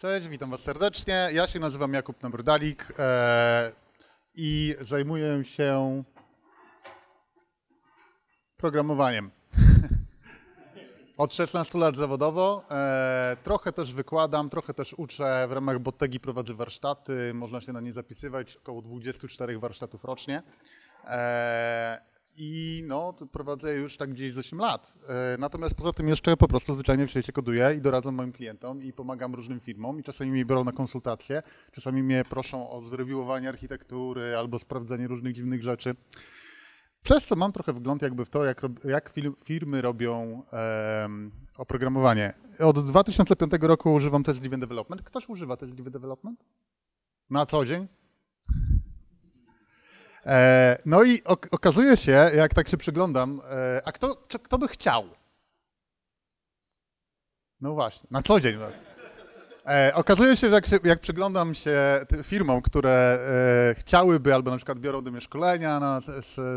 Cześć, witam was serdecznie. Ja się nazywam Jakub Nabrdalik i zajmuję się programowaniem. Od 16 lat zawodowo. Trochę też wykładam, trochę też uczę. W ramach Bottegi prowadzę warsztaty. Można się na nie zapisywać. Około 24 warsztatów rocznie. I no, prowadzę już tak gdzieś z 8 lat. Natomiast poza tym jeszcze po prostu zwyczajnie w świecie koduję i doradzam moim klientom i pomagam różnym firmom i czasami mnie biorą na konsultacje, czasami mnie proszą o zrewiowanie architektury albo sprawdzenie różnych dziwnych rzeczy. Przez co mam trochę wgląd jakby w to, jak firmy robią oprogramowanie. Od 2005 roku używam Test Driven Development. Ktoś używa Test Driven Development? Na co dzień? No i okazuje się, jak tak się przyglądam, a kto by chciał? No właśnie, na co dzień. Okazuje się, że jak przyglądam się tym firmom, które chciałyby, albo na przykład biorą do mnie szkolenia na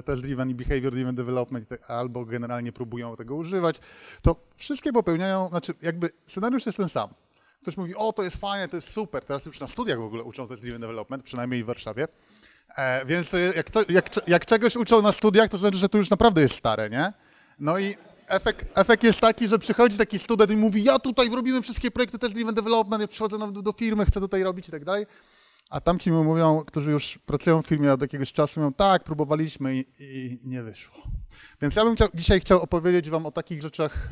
Test Driven i Behavior Driven Development, albo generalnie próbują tego używać, to wszystkie popełniają, znaczy jakby scenariusz jest ten sam. Ktoś mówi, o to jest fajne, to jest super, teraz już na studiach w ogóle uczą Test Driven Development, przynajmniej w Warszawie. Więc jak czegoś uczą na studiach, to znaczy, że to już naprawdę jest stare, nie? No i efekt jest taki, że przychodzi taki student i mówi, ja tutaj robimy wszystkie projekty Test Driven Development, ja przychodzę do firmy, chcę tutaj robić i tak dalej. A tamci mi mówią, którzy już pracują w firmie od jakiegoś czasu, mówią, tak, próbowaliśmy i nie wyszło. Więc ja bym dzisiaj chciał opowiedzieć wam o takich rzeczach,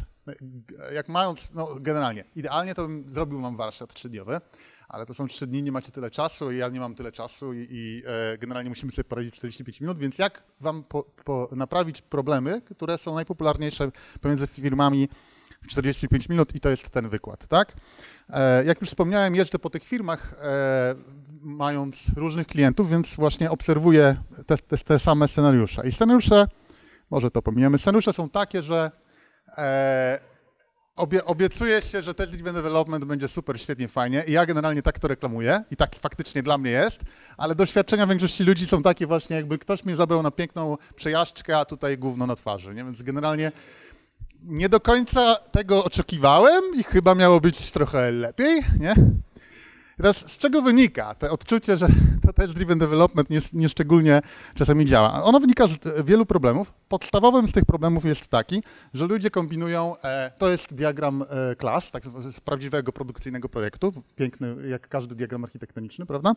jak mając, no generalnie, idealnie to bym zrobił wam warsztat 3-dniowy. Ale to są 3 dni, nie macie tyle czasu i ja nie mam tyle czasu i generalnie musimy sobie poradzić 45 minut, więc jak wam naprawić problemy, które są najpopularniejsze pomiędzy firmami w 45 minut i to jest ten wykład, tak? Jak już wspomniałem, jeżdżę po tych firmach mając różnych klientów, więc właśnie obserwuję te same scenariusze. I scenariusze, może to pominiemy, scenariusze są takie, że obiecuje się, że Test Driven Development będzie super, świetnie, fajnie i ja generalnie tak to reklamuję i tak faktycznie dla mnie jest, ale doświadczenia większości ludzi są takie właśnie, jakby ktoś mnie zabrał na piękną przejażdżkę, a tutaj gówno na twarzy, nie? Więc generalnie nie do końca tego oczekiwałem i chyba miało być trochę lepiej, nie? Teraz z czego wynika to odczucie, że to Test Driven Development nieszczególnie czasami działa? Ono wynika z wielu problemów. Podstawowym z tych problemów jest taki, że ludzie kombinują, to jest diagram klas, tak z prawdziwego produkcyjnego projektu, piękny jak każdy diagram architektoniczny, prawda?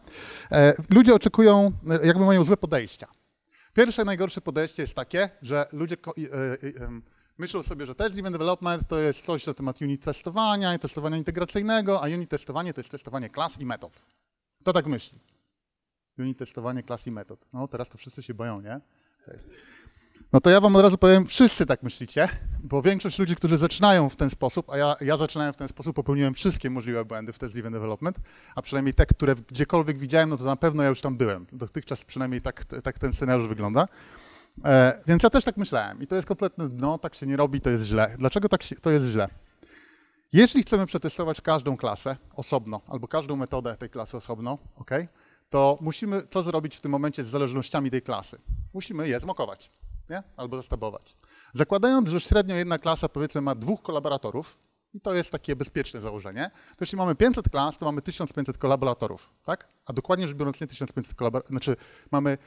Ludzie oczekują, jakby mają złe podejścia. Pierwsze, najgorsze podejście jest takie, że ludzie myślą sobie, że Test Driven Development to jest coś na temat unit testowania i testowania integracyjnego, a unit testowanie to jest testowanie klas i metod. Kto tak myśli? Unit testowanie klas i metod. No teraz to wszyscy się boją, nie? No to ja wam od razu powiem, wszyscy tak myślicie, bo większość ludzi, którzy zaczynają w ten sposób, a ja zaczynałem w ten sposób, popełniłem wszystkie możliwe błędy w Test Driven Development, a przynajmniej te, które gdziekolwiek widziałem, no to na pewno ja już tam byłem. Dotychczas przynajmniej tak ten scenariusz wygląda. Więc ja też tak myślałem i to jest kompletne dno, tak się nie robi, to jest źle. Dlaczego to jest źle? Jeśli chcemy przetestować każdą klasę osobno albo każdą metodę tej klasy osobno, okay, to musimy co zrobić w tym momencie z zależnościami tej klasy? Musimy je zmokować, nie? Albo zestabować. Zakładając, że średnio jedna klasa powiedzmy ma 2 kolaboratorów i to jest takie bezpieczne założenie, to jeśli mamy 500 klas, to mamy 1500 kolaboratorów, tak? A dokładnie rzecz biorąc nie 1500 kolaboratorów, znaczy mamy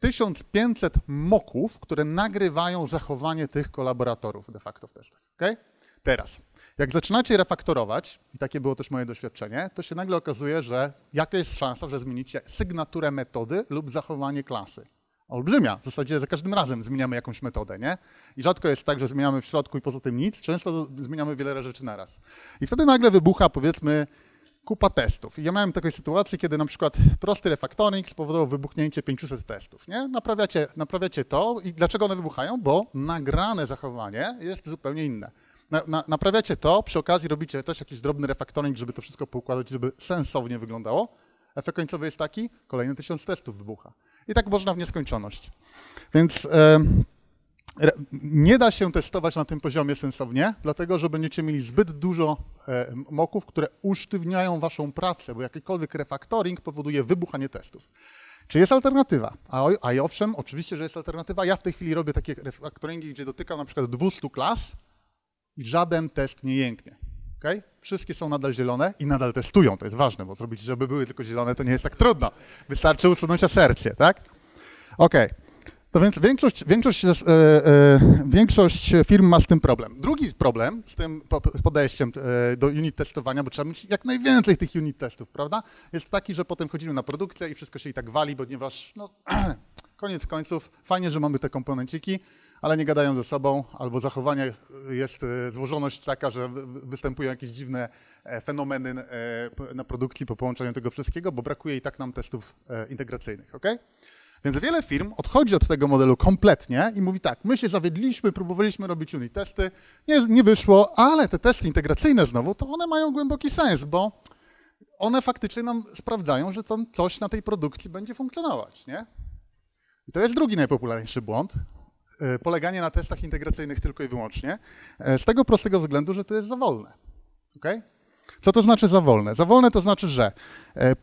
1500 moków, które nagrywają zachowanie tych kolaboratorów de facto w testach. Okay? Teraz, jak zaczynacie refaktorować, i takie było też moje doświadczenie, to się nagle okazuje, że jaka jest szansa, że zmienicie sygnaturę metody lub zachowanie klasy. Olbrzymia, w zasadzie za każdym razem zmieniamy jakąś metodę, nie? I rzadko jest tak, że zmieniamy w środku i poza tym nic, często zmieniamy wiele rzeczy naraz. I wtedy nagle wybucha, powiedzmy, kupa testów. I ja miałem taką sytuację, kiedy na przykład prosty refaktoring spowodował wybuchnięcie 500 testów. Nie? Naprawiacie to i dlaczego one wybuchają? Bo nagrane zachowanie jest zupełnie inne. Naprawiacie to, przy okazji robicie też jakiś drobny refaktoring, żeby to wszystko poukładać, żeby sensownie wyglądało. Efekt końcowy jest taki, kolejne 1000 testów wybucha. I tak można w nieskończoność. Więc nie da się testować na tym poziomie sensownie, dlatego że będziecie mieli zbyt dużo moków, które usztywniają waszą pracę, bo jakikolwiek refaktoring powoduje wybuchanie testów. Czy jest alternatywa? A i owszem, oczywiście, że jest alternatywa. Ja w tej chwili robię takie refaktoringi, gdzie dotykam na przykład 200 klas i żaden test nie jęknie. Okay? Wszystkie są nadal zielone i nadal testują, to jest ważne, bo zrobić, żeby były tylko zielone, to nie jest tak trudno. Wystarczy usunąć asercję, tak? Okej. To więc większość firm ma z tym problem. Drugi problem z tym podejściem do unit testowania, bo trzeba mieć jak najwięcej tych unit testów, prawda? Jest taki, że potem chodzimy na produkcję i wszystko się i tak wali, ponieważ no, koniec końców fajnie, że mamy te komponenciki, ale nie gadają ze sobą, albo zachowanie jest złożoność taka, że występują jakieś dziwne fenomeny na produkcji po połączeniu tego wszystkiego, bo brakuje i tak nam testów integracyjnych, ok? Więc wiele firm odchodzi od tego modelu kompletnie i mówi tak, my się zawiedliśmy, próbowaliśmy robić unit testy, nie wyszło, ale te testy integracyjne znowu, to one mają głęboki sens, bo one faktycznie nam sprawdzają, że tam coś na tej produkcji będzie funkcjonować, nie? I to jest drugi najpopularniejszy błąd, poleganie na testach integracyjnych tylko i wyłącznie, z tego prostego względu, że to jest za wolne, okej? Co to znaczy za wolne? Za wolne to znaczy, że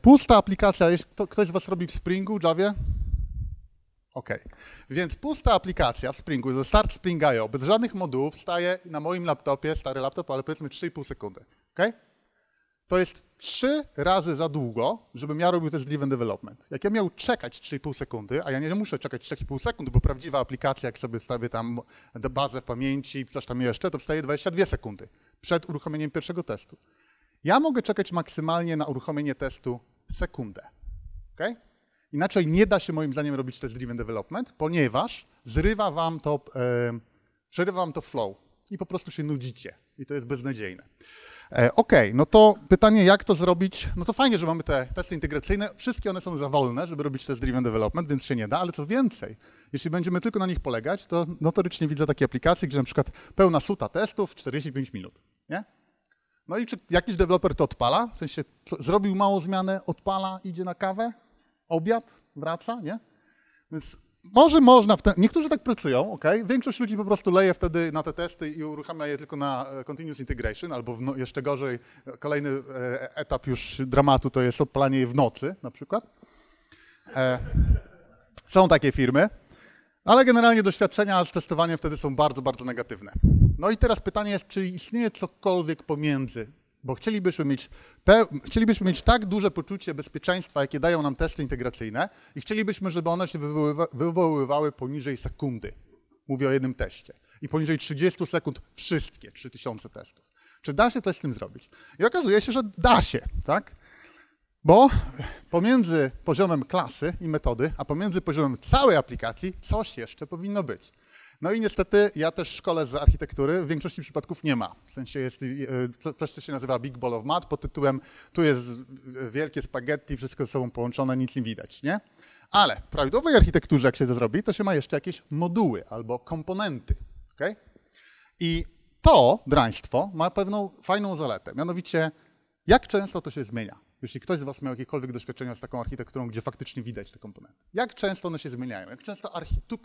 pusta aplikacja, jeśli ktoś z was robi w Springu, Javie? OK. Więc pusta aplikacja w Springu, ze start Spring.io, bez żadnych modułów, staje na moim laptopie, stary laptop, ale powiedzmy 3,5 sekundy. OK? To jest 3 razy za długo, żebym ja robił test driven development. Jak ja miał czekać 3,5 sekundy, a ja nie muszę czekać 3,5 sekund, bo prawdziwa aplikacja, jak sobie stawię tam bazę w pamięci, coś tam jeszcze, to wstaje 22 sekundy przed uruchomieniem pierwszego testu. Ja mogę czekać maksymalnie na uruchomienie testu sekundę. OK? Inaczej nie da się moim zdaniem robić test driven development, ponieważ zrywa wam to, przerywa wam to flow i po prostu się nudzicie i to jest beznadziejne. Okej, no to pytanie, jak to zrobić? No to fajnie, że mamy te testy integracyjne, wszystkie one są za wolne, żeby robić test driven development, więc się nie da, ale co więcej, jeśli będziemy tylko na nich polegać, to notorycznie widzę takie aplikacje, gdzie na przykład pełna suta testów 45 minut, nie? No i czy jakiś deweloper to odpala, w sensie zrobił małą zmianę, odpala, idzie na kawę? Obiad, wraca, nie? Więc może można, niektórzy tak pracują, ok? Większość ludzi po prostu leje wtedy na te testy i uruchamia je tylko na continuous integration, albo jeszcze gorzej, kolejny etap już dramatu to jest odpalanie je w nocy na przykład. Są takie firmy, ale generalnie doświadczenia z testowaniem wtedy są bardzo, bardzo negatywne. No i teraz pytanie jest, czy istnieje cokolwiek pomiędzy? Bo chcielibyśmy mieć tak duże poczucie bezpieczeństwa, jakie dają nam testy integracyjne i chcielibyśmy, żeby one się wywoływały poniżej sekundy. Mówię o jednym teście. I poniżej 30 sekund wszystkie 3000 testów. Czy da się coś z tym zrobić? I okazuje się, że da się, tak? Bo pomiędzy poziomem klasy i metody, a pomiędzy poziomem całej aplikacji coś jeszcze powinno być. No i niestety ja też szkole z architektury w większości przypadków nie ma. W sensie jest coś, co się nazywa Big Ball of Math pod tytułem tu jest wielkie spaghetti, wszystko ze sobą połączone, nic nie widać, nie? Ale w prawidłowej architekturze, jak się to zrobi, to się ma jeszcze jakieś moduły albo komponenty, okej? I to draństwo ma pewną fajną zaletę, mianowicie jak często to się zmienia? Jeśli ktoś z was miał jakiekolwiek doświadczenia z taką architekturą, gdzie faktycznie widać te komponenty. Jak często one się zmieniają? Jak często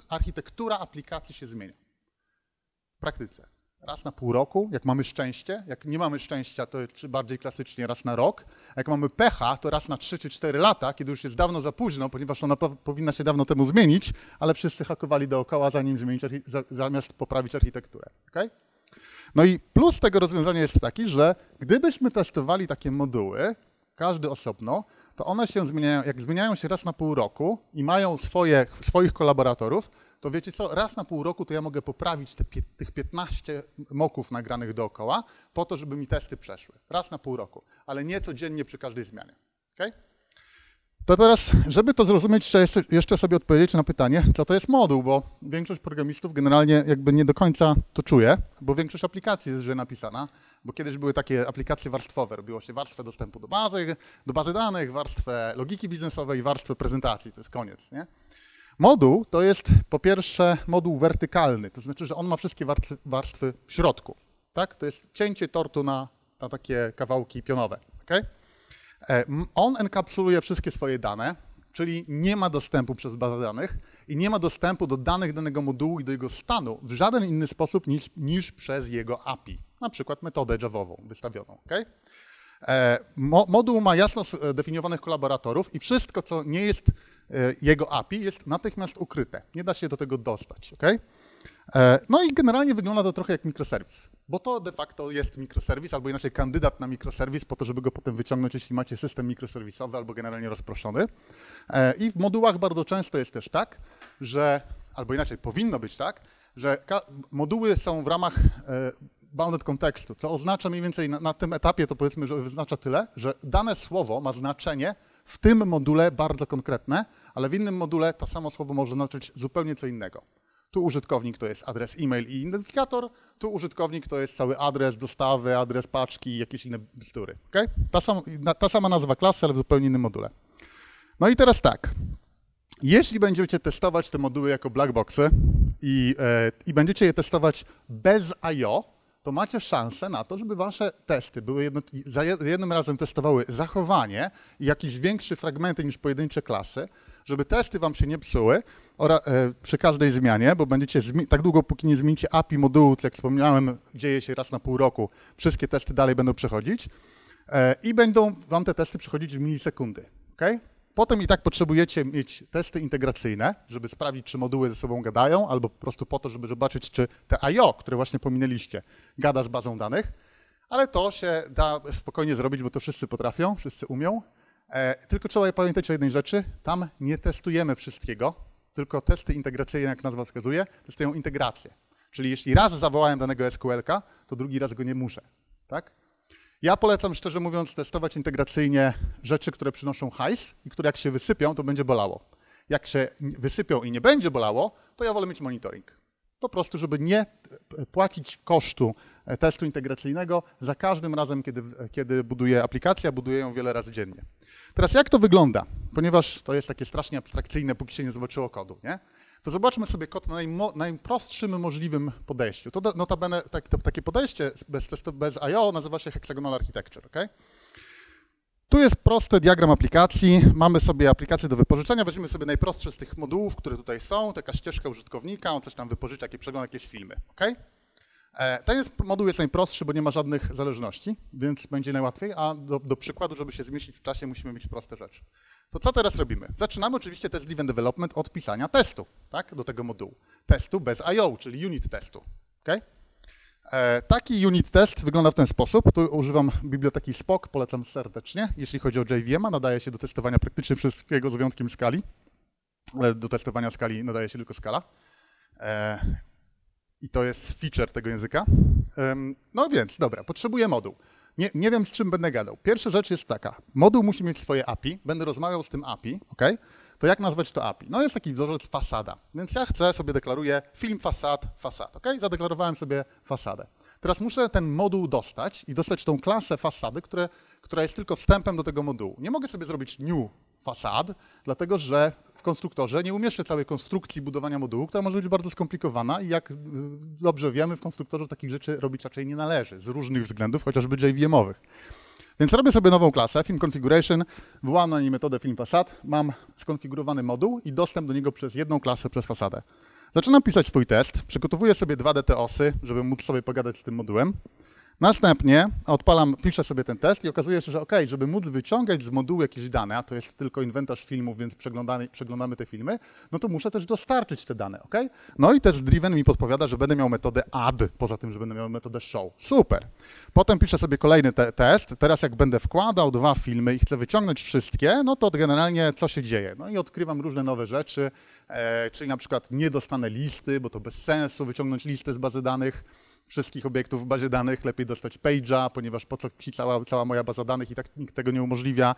architektura aplikacji się zmienia? W praktyce. Raz na pół roku, jak mamy szczęście. Jak nie mamy szczęścia, to czy bardziej klasycznie raz na rok. A jak mamy pecha, to raz na 3 czy 4 lata, kiedy już jest dawno za późno, ponieważ ona powinna się dawno temu zmienić, ale wszyscy hakowali dookoła, zamiast poprawić architekturę. Okay? No i plus tego rozwiązania jest taki, że gdybyśmy testowali takie moduły, każdy osobno, to one się zmieniają, jak zmieniają się raz na pół roku i mają swoich kolaboratorów, to wiecie co, raz na pół roku to ja mogę poprawić tych 15 moków nagranych dookoła po to, żeby mi testy przeszły. Raz na pół roku, ale nie codziennie przy każdej zmianie. Okay? To teraz, żeby to zrozumieć, jeszcze sobie odpowiedzieć na pytanie, co to jest moduł, bo większość programistów generalnie jakby nie do końca to czuje, bo większość aplikacji jest źle napisana, bo kiedyś były takie aplikacje warstwowe, robiło się warstwę dostępu do bazy danych, warstwę logiki biznesowej i warstwę prezentacji, to jest koniec, nie? Moduł to jest po pierwsze moduł wertykalny, to znaczy, że on ma wszystkie warstwy w środku, tak? To jest cięcie tortu na takie kawałki pionowe, okej? On enkapsuluje wszystkie swoje dane, czyli nie ma dostępu przez bazę danych i nie ma dostępu do danych danego modułu i do jego stanu w żaden inny sposób niż przez jego API, na przykład metodę javową wystawioną. Okay? Moduł ma jasno zdefiniowanych kolaboratorów i wszystko, co nie jest jego API, jest natychmiast ukryte. Nie da się do tego dostać. Okay? No i generalnie wygląda to trochę jak mikroserwis. bo to de facto jest mikroserwis, albo inaczej kandydat na mikroserwis, po to, żeby go potem wyciągnąć, jeśli macie system mikroserwisowy albo generalnie rozproszony. I w modułach bardzo często jest też tak, że, albo inaczej powinno być tak, że moduły są w ramach bounded kontekstu, co oznacza mniej więcej na tym etapie, to powiedzmy, że wyznacza tyle, że dane słowo ma znaczenie w tym module bardzo konkretne, ale w innym module to samo słowo może znaczyć zupełnie co innego. Tu użytkownik to jest adres e-mail i identyfikator, tu użytkownik to jest cały adres dostawy, adres paczki i jakieś inne bzdury. Okay? Ta sama nazwa klasy, ale w zupełnie innym module. No i teraz tak, jeśli będziecie testować te moduły jako blackboxy i będziecie je testować bez I/O, to macie szansę na to, żeby wasze testy były jednym razem testowały zachowanie i jakieś większe fragmenty niż pojedyncze klasy, żeby testy wam się nie psuły przy każdej zmianie, bo będziecie tak długo, póki nie zmienicie API modułu, co jak wspomniałem, dzieje się raz na pół roku, wszystkie testy dalej będą przechodzić i będą wam te testy przechodzić w milisekundy. Okay? Potem i tak potrzebujecie mieć testy integracyjne, żeby sprawdzić, czy moduły ze sobą gadają, albo po prostu po to, żeby zobaczyć, czy te I/O, które właśnie pominęliście, gada z bazą danych, ale to się da spokojnie zrobić, bo to wszyscy potrafią, wszyscy umią. Tylko trzeba pamiętać o jednej rzeczy, tam nie testujemy wszystkiego, tylko testy integracyjne, jak nazwa wskazuje, testują integrację. Czyli jeśli raz zawołałem danego SQL-ka, to drugi raz go nie muszę, tak? Ja polecam, szczerze mówiąc, testować integracyjnie rzeczy, które przynoszą hajs i które jak się wysypią, to będzie bolało. Jak się wysypią i nie będzie bolało, to ja wolę mieć monitoring. Po prostu, żeby nie płacić kosztu testu integracyjnego za każdym razem, kiedy buduję aplikację, buduję ją wiele razy dziennie. Teraz jak to wygląda? Ponieważ to jest takie strasznie abstrakcyjne, póki się nie zobaczyło kodu, nie? To zobaczmy sobie kod na najprostszym możliwym podejściu. To notabene takie podejście bez I/O nazywa się Hexagonal Architecture. Okay? Tu jest prosty diagram aplikacji. Mamy sobie aplikację do wypożyczenia. Weźmiemy sobie najprostsze z tych modułów, które tutaj są. Taka ścieżka użytkownika, on coś tam wypożycza, przegląda jakieś filmy. Okay? Ten moduł jest najprostszy, bo nie ma żadnych zależności, więc będzie najłatwiej, a do przykładu, żeby się zmieścić w czasie, musimy mieć proste rzeczy. To co teraz robimy? Zaczynamy oczywiście Test Driven Development od pisania testu, tak, do tego modułu. Testu bez I/O, czyli unit testu. Okay? Taki unit test wygląda w ten sposób. Tu używam biblioteki Spock, polecam serdecznie. Jeśli chodzi o JVM-a, nadaje się do testowania praktycznie wszystkiego z wyjątkiem skali. Do testowania skali nadaje się tylko skala. I to jest feature tego języka. No więc, dobra, potrzebuję moduł. Nie wiem, z czym będę gadał. Pierwsza rzecz jest taka. Moduł musi mieć swoje API. Będę rozmawiał z tym API, ok? To jak nazwać to API? No jest taki wzorzec fasada. Więc ja chcę, sobie deklaruję film fasad, ok? Zadeklarowałem sobie fasadę. Teraz muszę ten moduł dostać i dostać tą klasę fasady, która jest tylko wstępem do tego modułu. Nie mogę sobie zrobić new fasad, dlatego że w konstruktorze nie umieszczę całej konstrukcji budowania modułu, która może być bardzo skomplikowana i jak dobrze wiemy, w konstruktorze takich rzeczy robić raczej nie należy z różnych względów, chociażby JVM-owych. Więc robię sobie nową klasę, Film Configuration, wyłam na niej metodę Film Fasad, mam skonfigurowany moduł i dostęp do niego przez jedną klasę, przez fasadę. Zaczynam pisać swój test, przygotowuję sobie 2 DTOSy, żeby móc sobie pogadać z tym modułem. Następnie odpalam, piszę sobie ten test i okazuje się, że ok, żeby móc wyciągać z modułu jakieś dane, a to jest tylko inwentarz filmów, więc przeglądamy te filmy, no to muszę też dostarczyć te dane, ok? No i Test Driven mi podpowiada, że będę miał metodę add, poza tym, że będę miał metodę show. Super. Potem piszę sobie kolejny test, teraz jak będę wkładał 2 filmy i chcę wyciągnąć wszystkie, no to generalnie co się dzieje? No i odkrywam różne nowe rzeczy, czyli na przykład nie dostanę listy, bo to bez sensu wyciągnąć listę z bazy danych, wszystkich obiektów w bazie danych, lepiej dostać page'a, ponieważ po co ci cała moja baza danych i tak nikt tego nie umożliwia.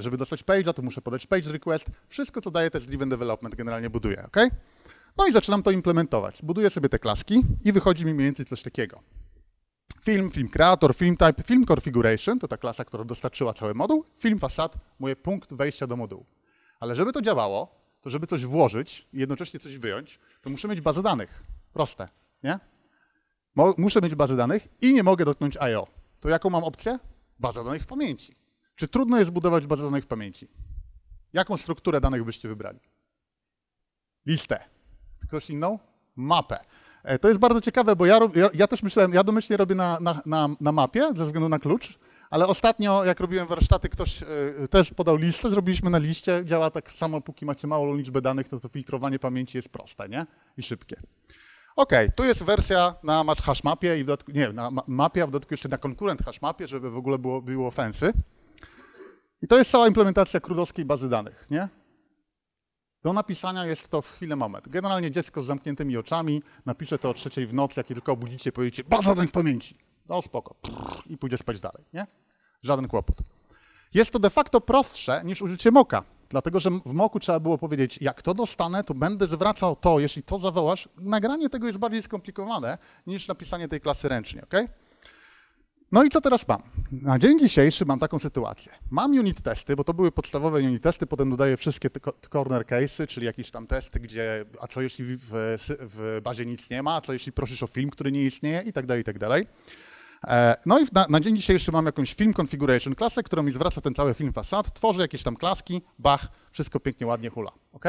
Żeby dostać page'a, to muszę podać page request. Wszystko, co daje Test Driven Development, generalnie buduję, ok? No i zaczynam to implementować. Buduję sobie te klaski i wychodzi mi mniej więcej coś takiego. Film, Film Creator, Film Type, Film Configuration, to ta klasa, która dostarczyła cały moduł, Film Facade, mój punkt wejścia do modułu. Ale żeby to działało, to żeby coś włożyć i jednocześnie coś wyjąć, to muszę mieć bazę danych. Proste, nie? Muszę mieć bazę danych i nie mogę dotknąć I/O. To jaką mam opcję? Baza danych w pamięci. Czy trudno jest zbudować bazę danych w pamięci? Jaką strukturę danych byście wybrali? Listę. Ktoś inną? Mapę. To jest bardzo ciekawe, bo ja też myślałem, ja domyślnie robię na mapie ze względu na klucz, ale ostatnio jak robiłem warsztaty, ktoś też podał listę, zrobiliśmy na liście, działa tak samo, póki macie małą liczbę danych, to filtrowanie pamięci jest proste, nie? I szybkie. OK, tu jest wersja na hashmapie i w dodatku, nie, na mapie, a w dodatku jeszcze na konkurent hashmapie, żeby w ogóle było fancy. I to jest cała implementacja krudowskiej bazy danych, nie? Do napisania jest to w chwilę moment. Generalnie dziecko z zamkniętymi oczami napisze to o 3 w nocy, jak tylko obudzicie, powiecie, baza danych w pamięci. No spoko, i pójdzie spać dalej, nie? Żaden kłopot. Jest to de facto prostsze niż użycie mocka, dlatego że w mocku trzeba było powiedzieć, jak to dostanę, to będę zwracał to, jeśli to zawołasz. Nagranie tego jest bardziej skomplikowane niż napisanie tej klasy ręcznie, ok? No i co teraz mam? Na dzień dzisiejszy mam taką sytuację. Mam unit testy, bo to były podstawowe unit testy, potem dodaję wszystkie te corner case'y, czyli jakieś tam testy, gdzie a co jeśli w bazie nic nie ma, a co jeśli prosisz o film, który nie istnieje i tak dalej, i tak dalej. No i na dzień dzisiejszy mam jakąś film configuration klasę, która mi zwraca ten cały film fasad, tworzę jakieś tam klaski, bach, wszystko pięknie, ładnie hula, ok?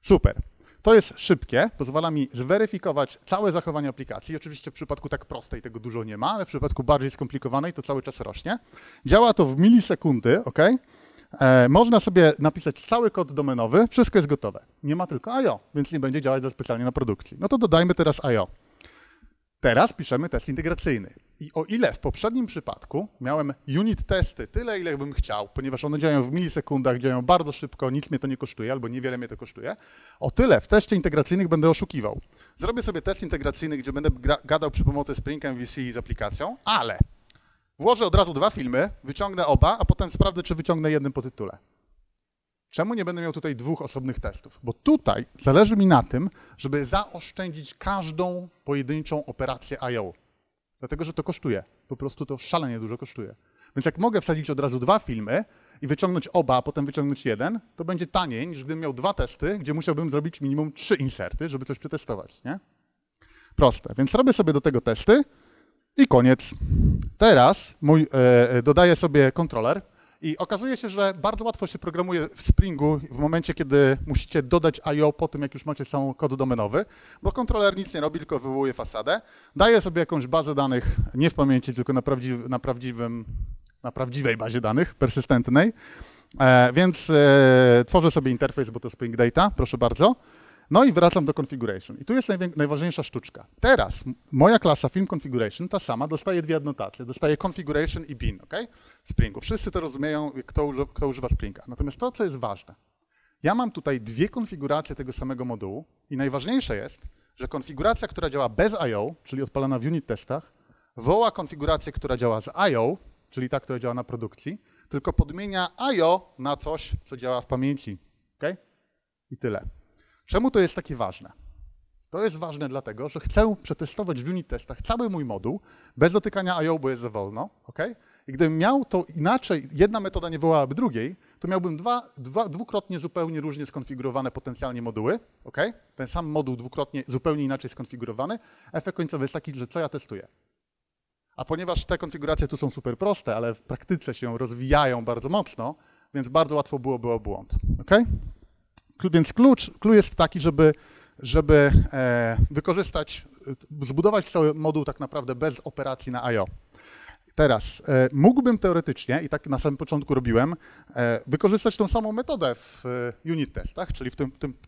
Super. To jest szybkie, pozwala mi zweryfikować całe zachowanie aplikacji. Oczywiście w przypadku tak prostej tego dużo nie ma, ale w przypadku bardziej skomplikowanej to cały czas rośnie. Działa to w milisekundy, ok? Można sobie napisać cały kod domenowy, wszystko jest gotowe. Nie ma tylko I/O, więc nie będzie działać za specjalnie na produkcji. No to dodajmy teraz I/O. Teraz piszemy test integracyjny. I o ile w poprzednim przypadku miałem unit testy tyle, ile bym chciał, ponieważ one działają w milisekundach, działają bardzo szybko, nic mnie to nie kosztuje albo niewiele mnie to kosztuje, o tyle w teście integracyjnych będę oszukiwał. Zrobię sobie test integracyjny, gdzie będę gadał przy pomocy Spring MVC z aplikacją, ale włożę od razu 2 filmy, wyciągnę oba, a potem sprawdzę, czy wyciągnę jeden po tytule. Czemu nie będę miał tutaj 2 osobnych testów? Bo tutaj zależy mi na tym, żeby zaoszczędzić każdą pojedynczą operację I/O. Dlatego, że to kosztuje. Po prostu to szalenie dużo kosztuje. Więc jak mogę wsadzić od razu 2 filmy i wyciągnąć oba, a potem wyciągnąć jeden, to będzie taniej, niż gdybym miał 2 testy, gdzie musiałbym zrobić minimum 3 inserty, żeby coś przetestować, nie? Proste. Więc robię sobie do tego testy i koniec. Teraz dodaję sobie kontroler. I okazuje się, że bardzo łatwo się programuje w Springu w momencie, kiedy musicie dodać I/O po tym, jak już macie sam kod domenowy, bo kontroler nic nie robi, tylko wywołuje fasadę. Daje sobie jakąś bazę danych, nie w pamięci, tylko na prawdziwej bazie danych, persystentnej. Więc tworzę sobie interfejs, bo to Spring Data, proszę bardzo. No i wracam do configuration. I tu jest najważniejsza sztuczka. Teraz moja klasa film configuration, ta sama, dostaje 2 adnotacje. Dostaje configuration i bin, ok? Springu. Wszyscy to rozumieją, kto używa Springa. Natomiast to, co jest ważne, ja mam tutaj 2 konfiguracje tego samego modułu i najważniejsze jest, że konfiguracja, która działa bez I/O, czyli odpalana w unit testach, woła konfigurację, która działa z I/O, czyli ta, która działa na produkcji, tylko podmienia I/O na coś, co działa w pamięci, ok? I tyle. Czemu to jest takie ważne? To jest ważne dlatego, że chcę przetestować w unit testach cały mój moduł bez dotykania I/O, bo jest za wolno, ok? I gdybym miał to inaczej, jedna metoda nie wołałaby drugiej, to miałbym dwukrotnie zupełnie różnie skonfigurowane potencjalnie moduły, ok? Ten sam moduł dwukrotnie zupełnie inaczej skonfigurowany. Efekt końcowy jest taki, że co ja testuję? A ponieważ te konfiguracje tu są super proste, ale w praktyce się rozwijają bardzo mocno, więc bardzo łatwo byłoby o błąd, ok? Więc klucz jest taki, żeby zbudować cały moduł tak naprawdę bez operacji na I/O. Teraz mógłbym teoretycznie, i tak na samym początku robiłem, wykorzystać tą samą metodę w unit testach, czyli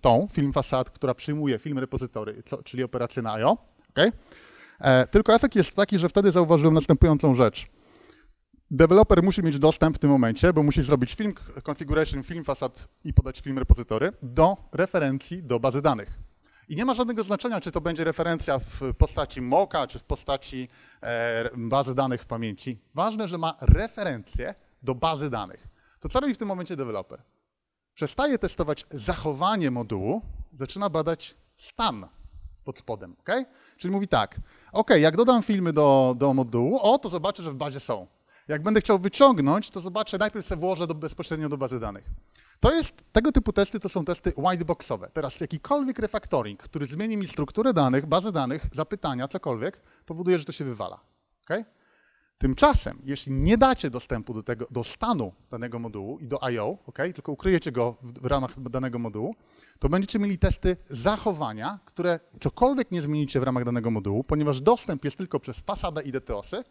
tą film facade, która przyjmuje film repozytory, czyli operację na I/O. Okay? Tylko efekt jest taki, że wtedy zauważyłem następującą rzecz. Deweloper musi mieć dostęp w tym momencie, bo musi zrobić film configuration, film facade i podać film repozytory do referencji do bazy danych. I nie ma żadnego znaczenia, czy to będzie referencja w postaci mocka, czy w postaci bazy danych w pamięci. Ważne, że ma referencję do bazy danych. To co robi w tym momencie deweloper? Przestaje testować zachowanie modułu, zaczyna badać stan pod spodem, ok? Czyli mówi tak, ok, jak dodam filmy do modułu, to zobaczę, że w bazie są. Jak będę chciał wyciągnąć, to zobaczę, najpierw sobie włożę bezpośrednio do bazy danych. To jest, tego typu testy to są testy whiteboxowe. Teraz jakikolwiek refactoring, który zmieni mi strukturę danych, bazy danych, zapytania, cokolwiek, powoduje, że to się wywala. Okay? Tymczasem, jeśli nie dacie dostępu do stanu danego modułu i do I/O, okay, tylko ukryjecie go w ramach danego modułu, to będziecie mieli testy zachowania, które cokolwiek nie zmienicie w ramach danego modułu, ponieważ dostęp jest tylko przez fasadę i DTOSy,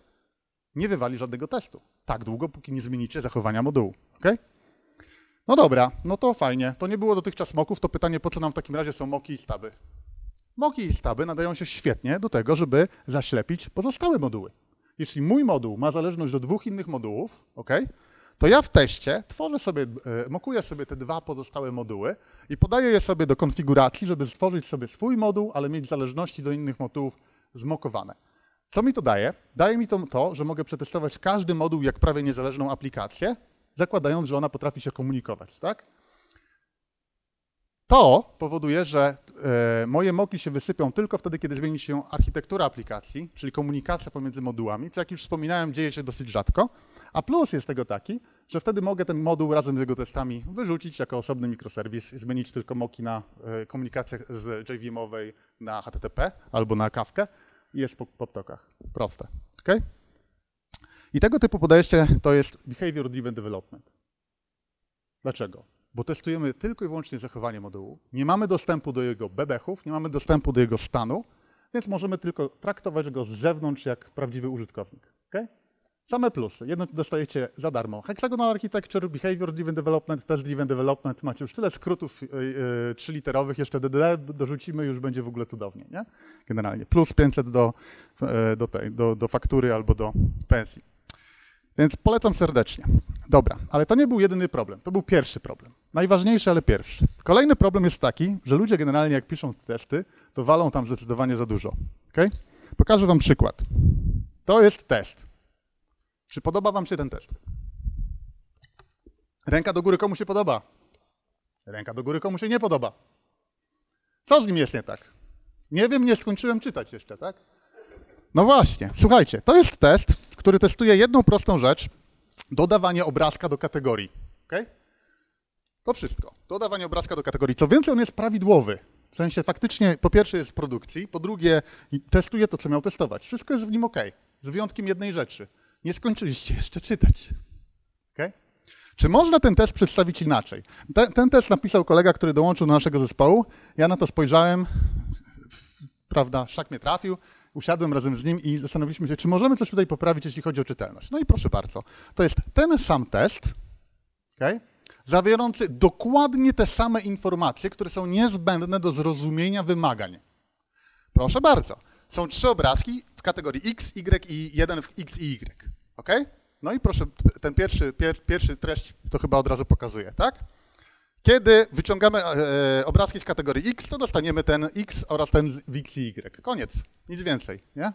nie wywali żadnego testu. Tak długo, póki nie zmienicie zachowania modułu. Okay? No dobra, no to fajnie. To nie było dotychczas mocków, to pytanie, po co nam w takim razie są mocki i staby? Moki i staby nadają się świetnie do tego, żeby zaślepić pozostałe moduły. Jeśli mój moduł ma zależność do dwóch innych modułów, to ja w teście tworzę sobie, mokuję sobie te dwa pozostałe moduły i podaję je sobie do konfiguracji, żeby stworzyć sobie swój moduł, ale mieć zależności do innych modułów zmokowane. Co mi to daje? Daje mi to, że mogę przetestować każdy moduł jak prawie niezależną aplikację, zakładając, że ona potrafi się komunikować, tak? To powoduje, że moje moki się wysypią tylko wtedy, kiedy zmieni się architektura aplikacji, czyli komunikacja pomiędzy modułami, co jak już wspominałem, dzieje się dosyć rzadko, a plus jest tego taki, że wtedy mogę ten moduł razem z jego testami wyrzucić jako osobny mikroserwis i zmienić tylko moki na komunikację z JVM-owej na HTTP albo na Kafkę i jest po ptokach. Proste, ok? I tego typu podejście to jest Behavior Driven Development. Dlaczego? Bo testujemy tylko i wyłącznie zachowanie modułu, nie mamy dostępu do jego bebechów, nie mamy dostępu do jego stanu, więc możemy tylko traktować go z zewnątrz jak prawdziwy użytkownik. Okay? Same plusy. Jedno dostajecie za darmo. Hexagonal Architecture, Behavior Driven Development, Test Driven Development. Macie już tyle skrótów trzyliterowych, jeszcze DDD dorzucimy, już będzie w ogóle cudownie. Nie? Generalnie plus 500 do faktury albo do pensji. Więc polecam serdecznie. Dobra, ale to nie był jedyny problem, to był pierwszy problem. Najważniejszy, ale pierwszy. Kolejny problem jest taki, że ludzie generalnie jak piszą testy, to walą tam zdecydowanie za dużo. Okay? Pokażę wam przykład. To jest test. Czy podoba wam się ten test? Ręka do góry komu się podoba? Ręka do góry komu się nie podoba? Co z nim jest nie tak? Nie wiem, nie skończyłem czytać jeszcze, tak? No właśnie, słuchajcie, to jest test, który testuje jedną prostą rzecz, dodawanie obrazka do kategorii. Okay? To wszystko. Dodawanie obrazka do kategorii. Co więcej, on jest prawidłowy. W sensie faktycznie po pierwsze jest w produkcji, po drugie testuje to, co miał testować. Wszystko jest w nim ok. Z wyjątkiem jednej rzeczy. Nie skończyliście jeszcze czytać. Okay? Czy można ten test przedstawić inaczej? Ten test napisał kolega, który dołączył do naszego zespołu. Ja na to spojrzałem, prawda, szlak mnie trafił. Usiadłem razem z nim i zastanowiliśmy się, czy możemy coś tutaj poprawić, jeśli chodzi o czytelność. No i proszę bardzo, to jest ten sam test, zawierający dokładnie te same informacje, które są niezbędne do zrozumienia wymagań. Proszę bardzo, są trzy obrazki w kategorii X, Y i jeden w X i Y. Okay? No i proszę, ten pierwszy treść to chyba od razu pokazuje, tak? Kiedy wyciągamy obrazki z kategorii X, to dostaniemy ten X oraz ten w X i Y. Koniec. Nic więcej, nie?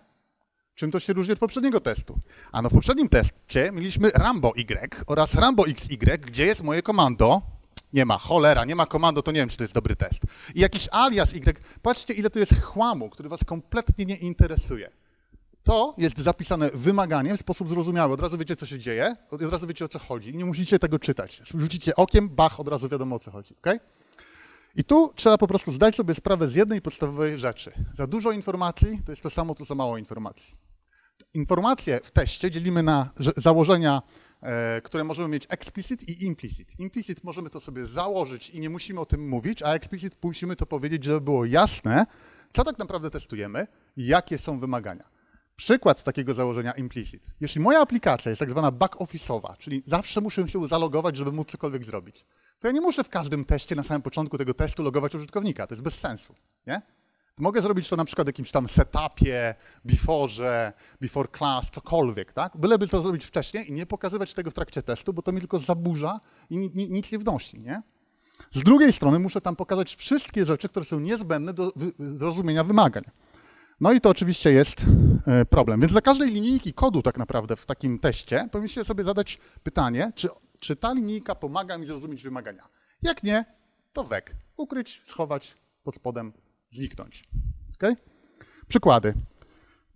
Czym to się różni od poprzedniego testu? A no w poprzednim testie mieliśmy Rambo Y oraz Rambo XY, gdzie jest moje komando. Nie ma, cholera, nie ma komando, to nie wiem, czy to jest dobry test. I jakiś alias Y. Patrzcie, ile tu jest chłamu, który was kompletnie nie interesuje. To jest zapisane wymaganiem w sposób zrozumiały. Od razu wiecie, co się dzieje, od razu wiecie, o co chodzi. Nie musicie tego czytać. Rzucicie okiem, bach, od razu wiadomo, o co chodzi. Okay? I tu trzeba po prostu zdać sobie sprawę z jednej podstawowej rzeczy. Za dużo informacji to jest to samo, co za mało informacji. Informacje w teście dzielimy na założenia, które możemy mieć explicit i implicit. Implicit możemy to sobie założyć i nie musimy o tym mówić, a explicit musimy to powiedzieć, żeby było jasne, co tak naprawdę testujemy i jakie są wymagania. Przykład takiego założenia implicit. Jeśli moja aplikacja jest tak zwana back-office'owa, czyli zawsze muszę się zalogować, żeby móc cokolwiek zrobić, to ja nie muszę w każdym teście na samym początku tego testu logować użytkownika. To jest bez sensu, nie? Mogę zrobić to na przykład w jakimś tam setupie, before class, cokolwiek, tak? Byleby to zrobić wcześniej i nie pokazywać tego w trakcie testu, bo to mi tylko zaburza i nic nie wnosi, nie? Z drugiej strony muszę tam pokazać wszystkie rzeczy, które są niezbędne do zrozumienia wymagań. No i to oczywiście jest problem. Więc dla każdej linijki kodu tak naprawdę w takim teście powinniście sobie zadać pytanie, czy ta linijka pomaga mi zrozumieć wymagania. Jak nie, to weg. Ukryć, schować, pod spodem zniknąć. Okay? Przykłady.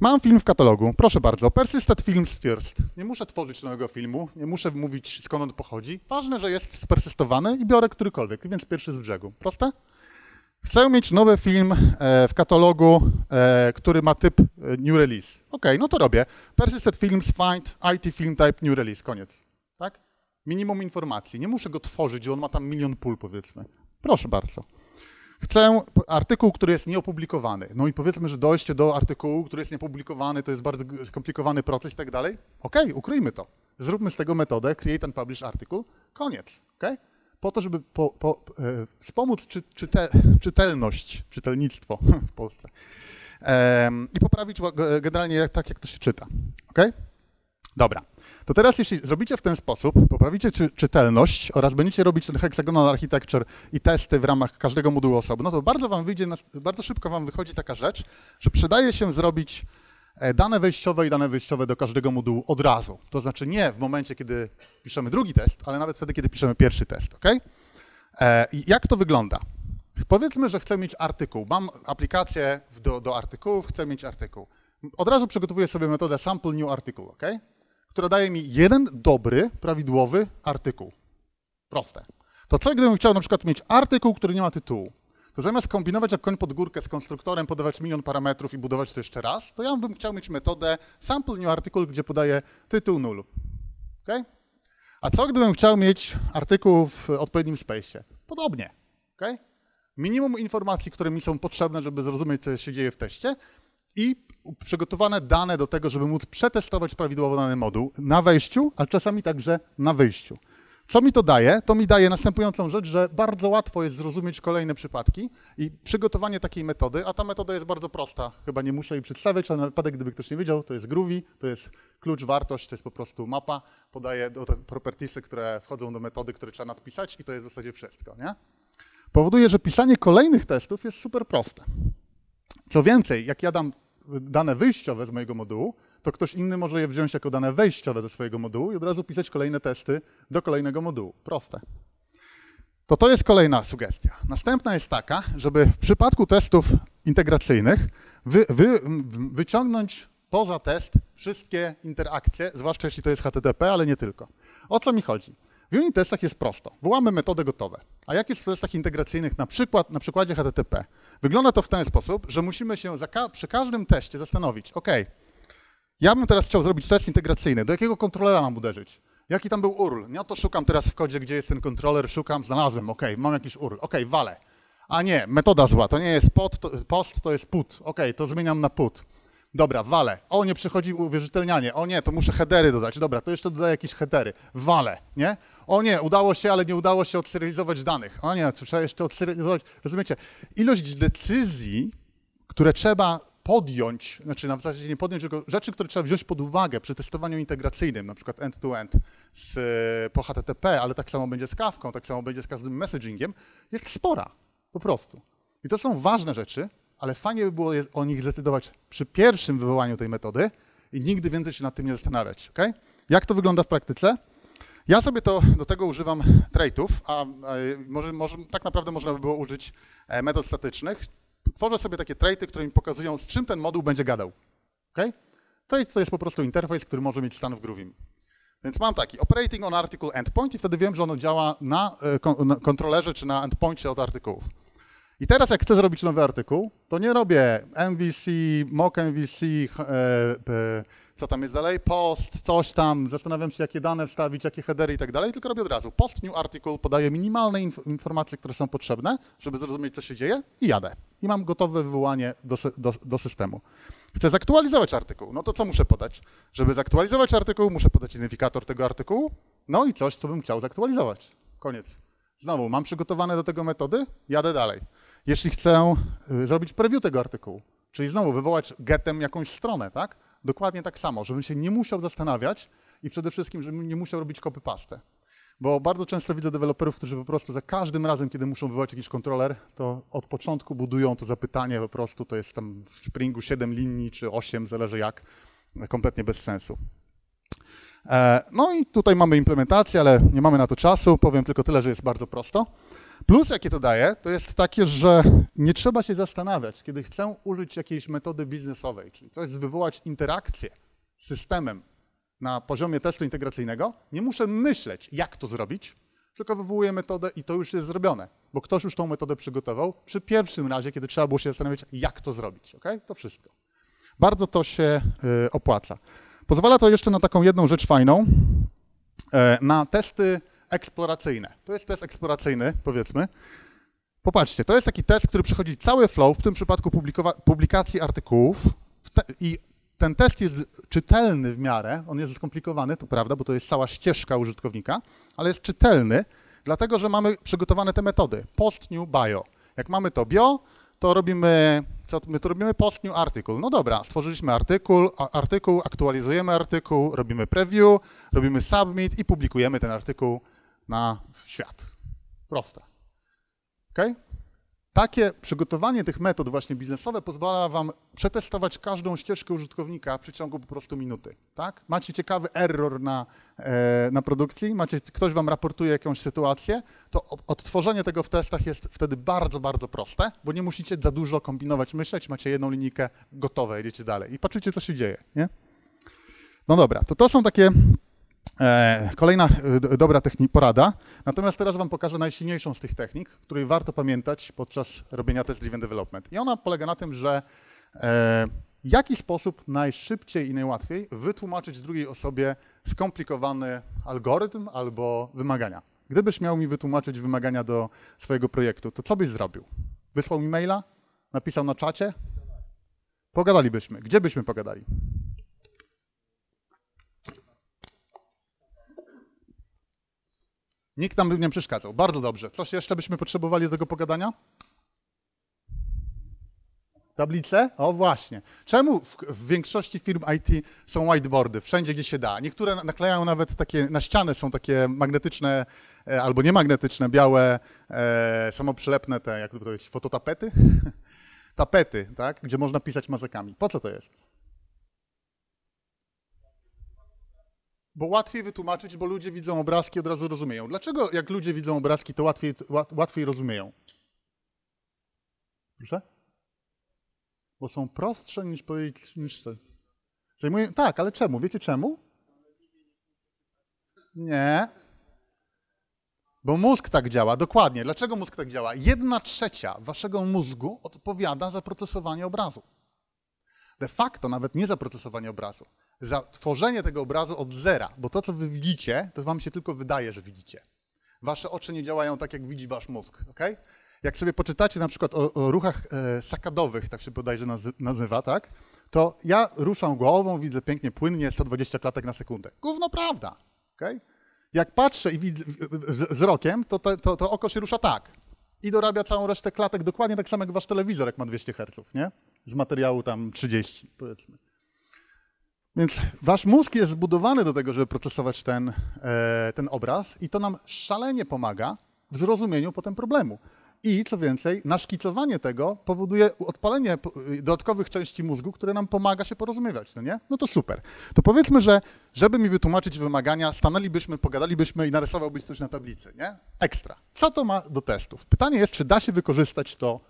Mam film w katalogu. Proszę bardzo. Persisted Films First. Nie muszę tworzyć nowego filmu, nie muszę mówić, skąd on pochodzi. Ważne, że jest spersystowany i biorę którykolwiek, więc pierwszy z brzegu. Proste? Chcę mieć nowy film w katalogu, który ma typ New Release. OK, no to robię. Persisted Films, Find, IT Film Type, New Release. Koniec. Tak? Minimum informacji. Nie muszę go tworzyć, on ma tam milion pól, powiedzmy. Proszę bardzo. Chcę artykuł, który jest nieopublikowany. No i powiedzmy, że dojście do artykułu, który jest nieopublikowany, to jest bardzo skomplikowany proces i tak dalej. OK, ukryjmy to. Zróbmy z tego metodę Create and Publish Article. Koniec. OK? po to, żeby wspomóc czytelnictwo w Polsce i poprawić generalnie tak, jak to się czyta. Okay? Dobra. To teraz, jeśli zrobicie w ten sposób, poprawicie czytelność oraz będziecie robić ten Hexagonal Architecture i testy w ramach każdego modułu osobno, to bardzo szybko wam wychodzi taka rzecz, że przydaje się zrobić dane wejściowe i dane wyjściowe do każdego modułu od razu. To znaczy nie w momencie, kiedy piszemy drugi test, ale nawet wtedy, kiedy piszemy pierwszy test, ok? Jak to wygląda? Powiedzmy, że chcę mieć artykuł. Mam aplikację do artykułów, chcę mieć artykuł. Od razu przygotowuję sobie metodę sample new article, ok? Która daje mi jeden dobry, prawidłowy artykuł. Proste. To co, gdybym chciał na przykład mieć artykuł, który nie ma tytułu? To zamiast kombinować jak koń pod górkę z konstruktorem, podawać milion parametrów i budować to jeszcze raz, to ja bym chciał mieć metodę sample new article, gdzie podaję tytuł null. Okay? A co, gdybym chciał mieć artykuł w odpowiednim space'ie? Podobnie. Okay? Minimum informacji, które mi są potrzebne, żeby zrozumieć, co się dzieje w teście i przygotowane dane do tego, żeby móc przetestować prawidłowo dany moduł na wejściu, a czasami także na wyjściu. Co mi to daje? To mi daje następującą rzecz, że bardzo łatwo jest zrozumieć kolejne przypadki i przygotowanie takiej metody, a ta metoda jest bardzo prosta, chyba nie muszę jej przedstawiać, ale na wypadek, gdyby ktoś nie wiedział, to jest Groovy, to jest klucz, wartość, to jest po prostu mapa, podaje te propertiesy, które wchodzą do metody, które trzeba nadpisać i to jest w zasadzie wszystko, nie? Powoduje, że pisanie kolejnych testów jest super proste. Co więcej, jak ja dam dane wyjściowe z mojego modułu, to ktoś inny może je wziąć jako dane wejściowe do swojego modułu i od razu pisać kolejne testy do kolejnego modułu. Proste. To jest kolejna sugestia. Następna jest taka, żeby w przypadku testów integracyjnych wyciągnąć poza test wszystkie interakcje, zwłaszcza jeśli to jest HTTP, ale nie tylko. O co mi chodzi? W unit testach jest prosto. Wołamy metody gotowe. A jak jest w testach integracyjnych, na przykład na przykładzie HTTP? Wygląda to w ten sposób, że musimy się przy każdym teście zastanowić, ok, ja bym teraz chciał zrobić test integracyjny, do jakiego kontrolera mam uderzyć? Jaki tam był URL? No to szukam teraz w kodzie, gdzie jest ten kontroler, szukam, znalazłem, ok, mam jakiś URL, ok, walę. A nie, metoda zła, to nie jest post, to jest put, ok, to zmieniam na put. Dobra, walę, o nie przychodzi uwierzytelnianie, o nie, to muszę headery dodać, dobra, to jeszcze dodaję jakieś headery, walę, nie? O nie, udało się, ale nie udało się odserylizować danych, o nie, trzeba jeszcze odserylizować, rozumiecie? Ilość decyzji, które trzeba podjąć, znaczy w zasadzie nie podjąć, tylko rzeczy, które trzeba wziąć pod uwagę przy testowaniu integracyjnym, na przykład end-to-end po HTTP, ale tak samo będzie z Kafką, tak samo będzie z każdym messagingiem, jest spora, po prostu. I to są ważne rzeczy, ale fajnie by było o nich zdecydować przy pierwszym wywołaniu tej metody i nigdy więcej się nad tym nie zastanawiać, ok? Jak to wygląda w praktyce? Ja sobie do tego używam trade'ów, a tak naprawdę można by było użyć metod statycznych. Tworzę sobie takie trade'y, które mi pokazują, z czym ten moduł będzie gadał, ok? Trade to jest po prostu interfejs, który może mieć stan w Groovim. Więc mam taki operating on article endpoint i wtedy wiem, że ono działa na kontrolerze czy na endpointie od artykułów. I teraz jak chcę zrobić nowy artykuł, to nie robię MVC, mock MVC, co tam jest dalej, post, coś tam, zastanawiam się, jakie dane wstawić, jakie headery i tak dalej, tylko robię od razu. Post new article podaje minimalne informacje, które są potrzebne, żeby zrozumieć, co się dzieje i jadę. I mam gotowe wywołanie do systemu. Chcę zaktualizować artykuł, no to co muszę podać? Żeby zaktualizować artykuł, muszę podać identyfikator tego artykułu, no i coś, co bym chciał zaktualizować. Koniec. Znowu, mam przygotowane do tego metody, jadę dalej. Jeśli chcę zrobić preview tego artykułu, czyli znowu wywołać getem jakąś stronę, tak? Dokładnie tak samo, żebym się nie musiał zastanawiać i przede wszystkim, żebym nie musiał robić copy-paste. Bo bardzo często widzę deweloperów, którzy po prostu za każdym razem, kiedy muszą wywołać jakiś kontroler, to od początku budują to zapytanie po prostu, to jest tam w Springu 7 linii czy 8, zależy jak, kompletnie bez sensu. No i tutaj mamy implementację, ale nie mamy na to czasu, powiem tylko tyle, że jest bardzo prosto. Plus, jakie to daje, to jest takie, że nie trzeba się zastanawiać, kiedy chcę użyć jakiejś metody biznesowej, czyli coś wywołać interakcję z systemem na poziomie testu integracyjnego, nie muszę myśleć, jak to zrobić, tylko wywołuję metodę i to już jest zrobione, bo ktoś już tą metodę przygotował przy pierwszym razie, kiedy trzeba było się zastanawiać, jak to zrobić, ok? To wszystko. Bardzo to się opłaca. Pozwala to jeszcze na taką jedną rzecz fajną, na testy eksploracyjne. To jest test eksploracyjny, powiedzmy. Popatrzcie, to jest taki test, który przechodzi cały flow, w tym przypadku publikacji artykułów i ten test jest czytelny w miarę, on jest skomplikowany, to prawda, bo to jest cała ścieżka użytkownika, ale jest czytelny, Dlatego, że mamy przygotowane te metody. Post, new, bio. Jak mamy to bio, to robimy, co my tu robimy? Post, new, artykuł. No dobra, stworzyliśmy artykuł, aktualizujemy artykuł, robimy preview, robimy submit i publikujemy ten artykuł na świat. Proste. Okay? Takie przygotowanie tych metod właśnie biznesowe pozwala wam przetestować każdą ścieżkę użytkownika w przeciągu po prostu minuty, tak? Macie ciekawy error na produkcji, ktoś wam raportuje jakąś sytuację, to odtworzenie tego w testach jest wtedy bardzo, bardzo proste, bo nie musicie za dużo kombinować, myśleć, macie jedną linijkę gotowe, jedziecie dalej i patrzycie, co się dzieje, nie? No dobra, to są takie... Kolejna dobra porada, natomiast teraz wam pokażę najsilniejszą z tych technik, której warto pamiętać podczas robienia Test Driven Development. I ona polega na tym, że w jaki sposób najszybciej i najłatwiej wytłumaczyć drugiej osobie skomplikowany algorytm albo wymagania. Gdybyś miał mi wytłumaczyć wymagania do swojego projektu, to co byś zrobił? Wysłał mi maila? Napisał na czacie? Pogadalibyśmy. Gdzie byśmy pogadali? Nikt nam by nie przeszkadzał. Bardzo dobrze. Coś jeszcze byśmy potrzebowali do tego pogadania? Tablice? O właśnie. Czemu w większości firm IT są whiteboardy? Wszędzie, gdzie się da. Niektóre naklejają nawet takie, na ścianę są takie magnetyczne albo niemagnetyczne, białe, samoprzylepne te, jak to powiedzieć, fototapety? Tapety, tak? Gdzie można pisać mazakami. Po co to jest? Bo łatwiej wytłumaczyć, bo ludzie widzą obrazki, od razu rozumieją. Dlaczego jak ludzie widzą obrazki, to łatwiej rozumieją? Proszę? Bo są prostsze niż powiedzieć, niż to. Tak, ale czemu? Wiecie czemu? Nie. Bo mózg tak działa, dokładnie. Dlaczego mózg tak działa? 1/3 waszego mózgu odpowiada za procesowanie obrazu. De facto nawet nie za procesowanie obrazu. Za tworzenie tego obrazu od zera, bo to, co wy widzicie, to wam się tylko wydaje, że widzicie. Wasze oczy nie działają tak, jak widzi wasz mózg, okej? Jak sobie poczytacie na przykład o ruchach sakadowych, tak się bodajże nazywa, tak? To ja ruszam głową, widzę pięknie, płynnie 120 klatek na sekundę. Gówno prawda, okej? Jak patrzę i widzę wzrokiem, to oko się rusza tak i dorabia całą resztę klatek dokładnie tak samo jak wasz telewizor, jak ma 200 Hz, nie? Z materiału tam 30, powiedzmy. Więc wasz mózg jest zbudowany do tego, żeby procesować ten obraz i to nam szalenie pomaga w zrozumieniu potem problemu. I co więcej, naszkicowanie tego powoduje odpalenie dodatkowych części mózgu, które nam pomaga się porozumiewać, no nie? No to super. To powiedzmy, że żeby mi wytłumaczyć wymagania, stanęlibyśmy, pogadalibyśmy i narysowałbyś coś na tablicy, nie? Ekstra. Co to ma do testów? Pytanie jest, czy da się wykorzystać to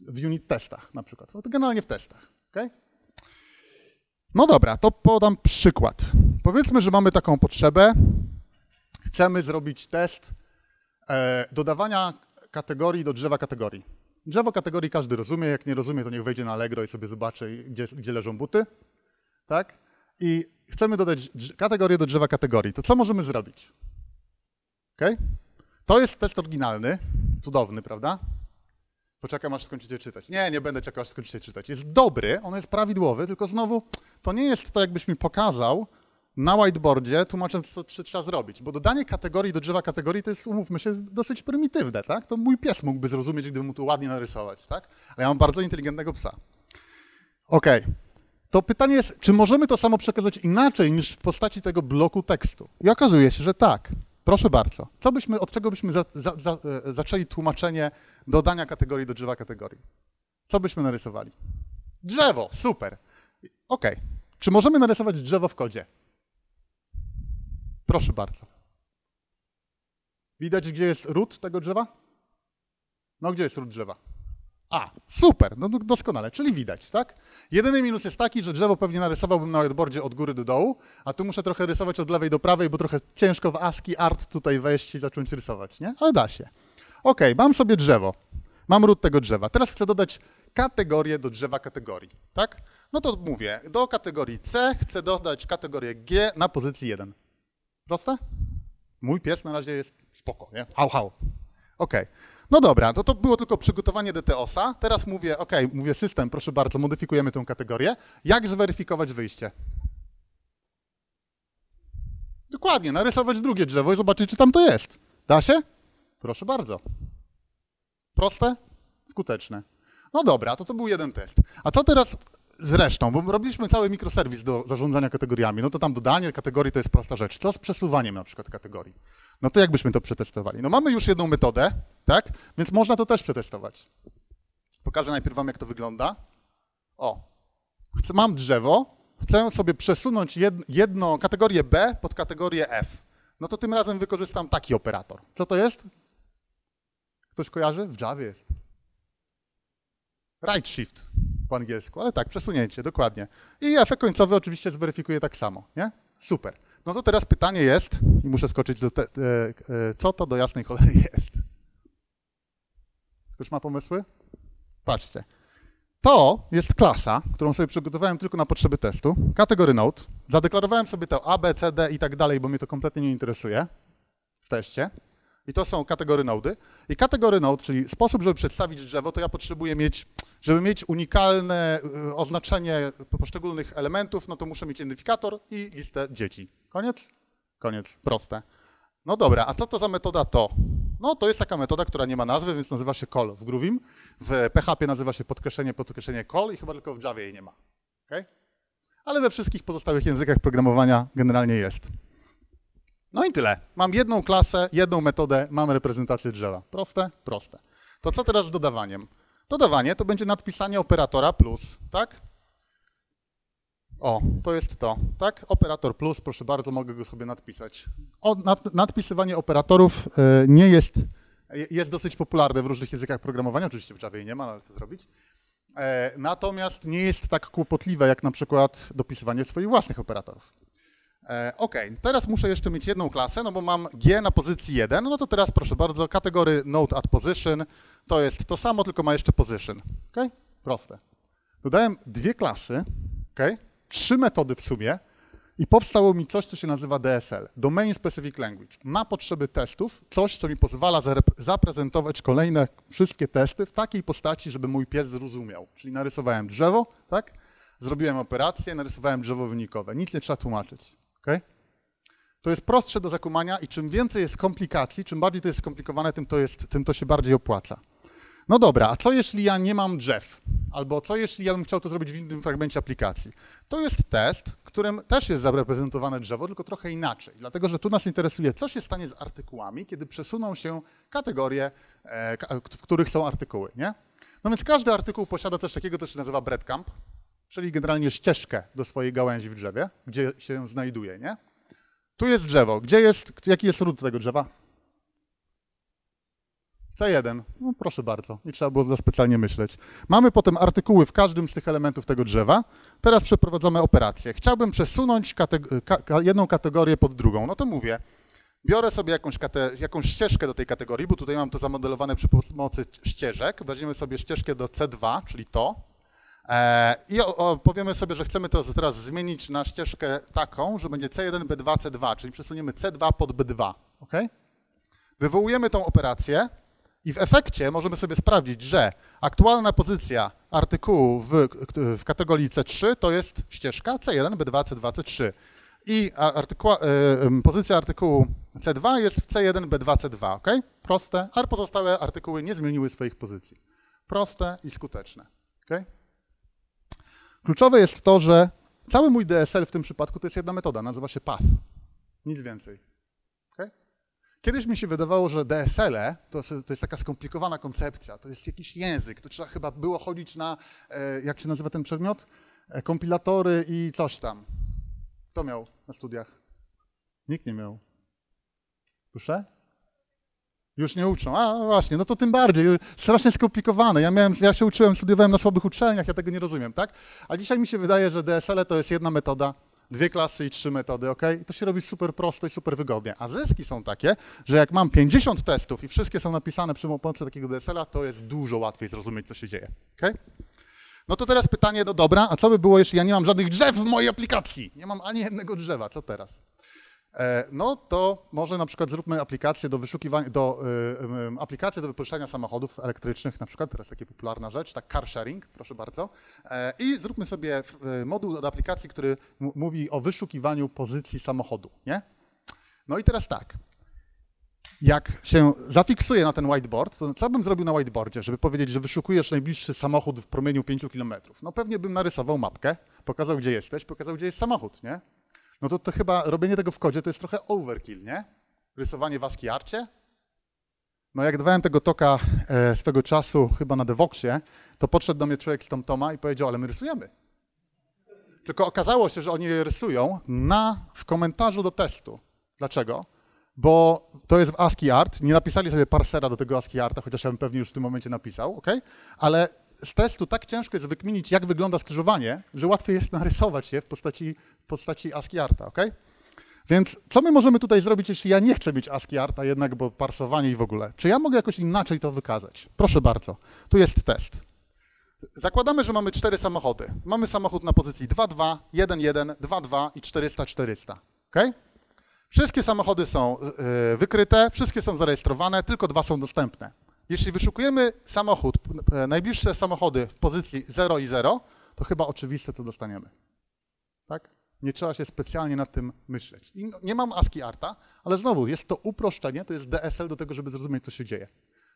w unit testach na przykład, generalnie w testach, okej? No dobra, to podam przykład. Powiedzmy, że mamy taką potrzebę. Chcemy zrobić test dodawania kategorii do drzewa kategorii. Drzewo kategorii każdy rozumie, jak nie rozumie, to niech wejdzie na Allegro i sobie zobaczy, gdzie leżą buty. Tak? I chcemy dodać kategorię do drzewa kategorii. To co możemy zrobić? Okay? To jest test oryginalny, cudowny, prawda? Poczekam, aż skończycie czytać. Nie, nie będę czekał, aż skończycie czytać. Jest dobry, on jest prawidłowy, tylko znowu to nie jest to, jakbyś mi pokazał na whiteboardzie, tłumacząc, co trzeba zrobić. Bo dodanie kategorii do drzewa kategorii to jest, umówmy się, dosyć prymitywne, tak? To mój pies mógłby zrozumieć, gdybym mu to ładnie narysować, tak? Ale ja mam bardzo inteligentnego psa. Okej. To pytanie jest, czy możemy to samo przekazać inaczej niż w postaci tego bloku tekstu? I okazuje się, że tak. Proszę bardzo. Od czego byśmy zaczęli tłumaczenie dodania kategorii do drzewa kategorii? Co byśmy narysowali? Drzewo, super. Okej. Czy możemy narysować drzewo w kodzie? Proszę bardzo. Widać, gdzie jest ród tego drzewa? No, gdzie jest ród drzewa? A, super, no doskonale, czyli widać, tak? Jedyny minus jest taki, że drzewo pewnie narysowałbym na whiteboardzie od góry do dołu, a tu muszę trochę rysować od lewej do prawej, bo trochę ciężko w ASCII art tutaj wejść i zacząć rysować, nie? Ale da się. Okej, mam sobie drzewo, mam ród tego drzewa. Teraz chcę dodać kategorię do drzewa kategorii, tak? No to mówię, do kategorii C chcę dodać kategorię G na pozycji 1. Proste? Mój pies na razie jest spoko, nie? Hał, hał. Okej. No dobra, to było tylko przygotowanie DTOS-a. Teraz mówię, mówię system, proszę bardzo, modyfikujemy tę kategorię. Jak zweryfikować wyjście? Dokładnie, narysować drugie drzewo i zobaczyć, czy tam to jest. Da się? Proszę bardzo. Proste, skuteczne. No dobra, to był jeden test. A co teraz z resztą? Bo robiliśmy cały mikroserwis do zarządzania kategoriami. No to tam dodanie kategorii to jest prosta rzecz. Co z przesuwaniem na przykład kategorii? No to jakbyśmy to przetestowali? No mamy już jedną metodę, tak? Więc można to też przetestować. Pokażę najpierw wam, jak to wygląda. O, mam drzewo, chcę sobie przesunąć jedną kategorię B pod kategorię F. No to tym razem wykorzystam taki operator. Co to jest? Ktoś kojarzy? W Javie jest. Right shift po angielsku, ale tak, przesunięcie, dokładnie. I efekt końcowy oczywiście zweryfikuje tak samo, nie? Super. No to teraz pytanie jest, i muszę skoczyć do co to do jasnej cholery jest? Ktoś ma pomysły? Patrzcie. To jest klasa, którą sobie przygotowałem tylko na potrzeby testu, kategory Node. Zadeklarowałem sobie to A, B, C, D i tak dalej, bo mnie to kompletnie nie interesuje w teście. I to są kategory nody. I kategory node, czyli sposób, żeby przedstawić drzewo, to ja potrzebuję mieć, żeby mieć unikalne oznaczenie poszczególnych elementów, no to muszę mieć identyfikator i listę dzieci. Koniec? Koniec. Proste. No dobra, a co to za metoda to? No to jest taka metoda, która nie ma nazwy, więc nazywa się call w Groovim. W PHP nazywa się podkreślenie call i chyba tylko w Javie jej nie ma. Okay? Ale we wszystkich pozostałych językach programowania generalnie jest. No i tyle. Mam jedną klasę, jedną metodę, mam reprezentację drzewa. Proste, proste. To co teraz z dodawaniem? Dodawanie to będzie nadpisanie operatora plus, tak? O, to jest to, tak? Operator plus, proszę bardzo, mogę go sobie nadpisać. Nadpisywanie operatorów nie jest, jest dosyć popularne w różnych językach programowania, oczywiście w Javie nie ma, ale co zrobić. Natomiast nie jest tak kłopotliwe jak na przykład dopisywanie swoich własnych operatorów. OK, teraz muszę jeszcze mieć jedną klasę, no bo mam G na pozycji 1, no to teraz proszę bardzo, kategory Node add position, to jest to samo, tylko ma jeszcze position. OK, proste. Dodałem dwie klasy, OK, trzy metody w sumie i powstało mi coś, co się nazywa DSL, Domain Specific Language, na potrzeby testów, coś, co mi pozwala zaprezentować kolejne wszystkie testy w takiej postaci, żeby mój pies zrozumiał, czyli narysowałem drzewo, tak, zrobiłem operację, narysowałem drzewo wynikowe, nic nie trzeba tłumaczyć. Okay? To jest prostsze do zakumania i czym więcej jest komplikacji, czym bardziej to jest skomplikowane, tym to się bardziej opłaca. No dobra, a co jeśli ja nie mam drzew? Albo co jeśli ja bym chciał to zrobić w innym fragmencie aplikacji? To jest test, w którym też jest zareprezentowane drzewo, tylko trochę inaczej. Dlatego, że tu nas interesuje, co się stanie z artykułami, kiedy przesuną się kategorie, w których są artykuły. Nie? No więc każdy artykuł posiada coś takiego, co się nazywa breadcrumb, czyli generalnie ścieżkę do swojej gałęzi w drzewie, gdzie się znajduje, nie? Tu jest drzewo. Gdzie jest, jaki jest ród tego drzewa? C1. No proszę bardzo, nie trzeba było za specjalnie myśleć. Mamy potem artykuły w każdym z tych elementów tego drzewa. Teraz przeprowadzamy operację. Chciałbym przesunąć jedną kategorię pod drugą. No to mówię, biorę sobie jakąś ścieżkę do tej kategorii, bo tutaj mam to zamodelowane przy pomocy ścieżek. Weźmiemy sobie ścieżkę do C2, czyli to. I powiemy sobie, że chcemy to teraz zmienić na ścieżkę taką, że będzie C1, B2, C2, czyli przesuniemy C2 pod B2. Okay? Wywołujemy tą operację i w efekcie możemy sobie sprawdzić, że aktualna pozycja artykułu w kategorii C3 to jest ścieżka C1, B2, C2, C3 i pozycja artykułu C2 jest w C1, B2, C2. Okay? Proste, a pozostałe artykuły nie zmieniły swoich pozycji. Proste i skuteczne. Okay? Kluczowe jest to, że cały mój DSL w tym przypadku to jest jedna metoda, nazywa się path, nic więcej. Okay? Kiedyś mi się wydawało, że DSL-e to jest taka skomplikowana koncepcja, to jest jakiś język, to trzeba chyba było chodzić na, jak się nazywa ten przedmiot, kompilatory i coś tam. Kto miał na studiach? Nikt nie miał. Proszę? Już nie uczą. A właśnie, no to tym bardziej, strasznie skomplikowane. Ja się uczyłem, studiowałem na słabych uczelniach, ja tego nie rozumiem, tak? A dzisiaj mi się wydaje, że DSL to jest jedna metoda, dwie klasy i trzy metody, ok? I to się robi super prosto i super wygodnie. A zyski są takie, że jak mam 50 testów i wszystkie są napisane przy pomocy takiego DSL-a, to jest dużo łatwiej zrozumieć, co się dzieje, ok? No to teraz pytanie, no dobra, a co by było, jeśli ja nie mam żadnych drzew w mojej aplikacji? Nie mam ani jednego drzewa, co teraz? No to może na przykład zróbmy aplikację do wyszukiwania, aplikację do wypożyczania samochodów elektrycznych, na przykład, teraz taka popularna rzecz, tak car sharing, proszę bardzo. I zróbmy sobie moduł do aplikacji, który mówi o wyszukiwaniu pozycji samochodu, nie? No i teraz tak, jak się zafiksuję na ten whiteboard, to co bym zrobił na whiteboardzie, żeby powiedzieć, że wyszukujesz najbliższy samochód w promieniu 5 km? No pewnie bym narysował mapkę, pokazał, gdzie jesteś, pokazał, gdzie jest samochód, nie? No to chyba robienie tego w kodzie to jest trochę overkill, nie? Rysowanie w ASCII arcie. No jak dawałem tego toka swego czasu chyba na Devoxie, to podszedł do mnie człowiek z TomToma i powiedział, ale my rysujemy. Tylko okazało się, że oni je rysują w komentarzu do testu. Dlaczego? Bo to jest w ASCII art, nie napisali sobie parsera do tego ASCII arta, chociaż ja bym pewnie już w tym momencie napisał, okay? Ale z testu tak ciężko jest wykminić, jak wygląda skrzyżowanie, że łatwiej jest narysować je w postaci ASCII arta, okay? Więc co my możemy tutaj zrobić, jeśli ja nie chcę być ASCII arta jednak, bo parsowanie i w ogóle? Czy ja mogę jakoś inaczej to wykazać? Proszę bardzo, tu jest test. Zakładamy, że mamy 4 samochody. Mamy samochód na pozycji 2.2, 1.1, 2.2 i 400.400, okay? Wszystkie samochody są wykryte, wszystkie są zarejestrowane, tylko 2 są dostępne. Jeśli wyszukujemy samochód, najbliższe samochody w pozycji 0 i 0, to chyba oczywiste, co dostaniemy. Tak? Nie trzeba się specjalnie nad tym myśleć. I nie mam ASCII arta, ale znowu jest to uproszczenie, to jest DSL do tego, żeby zrozumieć, co się dzieje.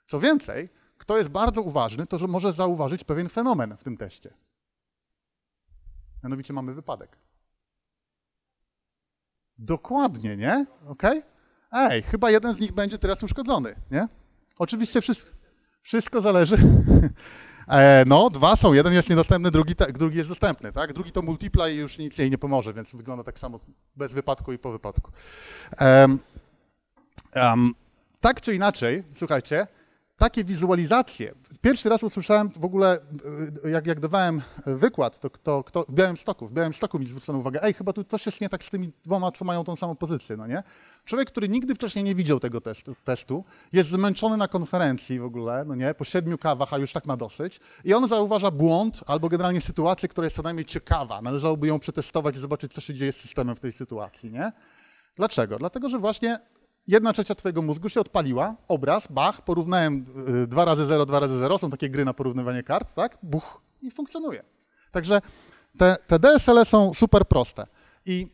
Co więcej, kto jest bardzo uważny, to że może zauważyć pewien fenomen w tym teście. Mianowicie mamy wypadek. Dokładnie, nie? Okej? Okay? Ej, chyba jeden z nich będzie teraz uszkodzony, nie? Oczywiście wszystko zależy. No, 2 są, jeden jest niedostępny, drugi jest dostępny, tak? Drugi to multipla i już nic jej nie pomoże, więc wygląda tak samo bez wypadku i po wypadku. Tak czy inaczej, słuchajcie, takie wizualizacje. Pierwszy raz usłyszałem w ogóle, jak dawałem wykład, to w Białymstoku mi zwrócono uwagę, ej, chyba tu coś jest nie tak z tymi dwoma, co mają tą samą pozycję, no nie? Człowiek, który nigdy wcześniej nie widział tego testu, jest zmęczony na konferencji w ogóle, no nie? Po 7 kawach, a już tak ma dosyć i on zauważa błąd albo generalnie sytuację, która jest co najmniej ciekawa. Należałoby ją przetestować i zobaczyć, co się dzieje z systemem w tej sytuacji, nie? Dlaczego? Dlatego, że właśnie 1/3 twojego mózgu się odpaliła, obraz, bach, porównałem 2x0, 2x0, są takie gry na porównywanie kart, tak, buch i funkcjonuje. Także te DSL-e są super proste i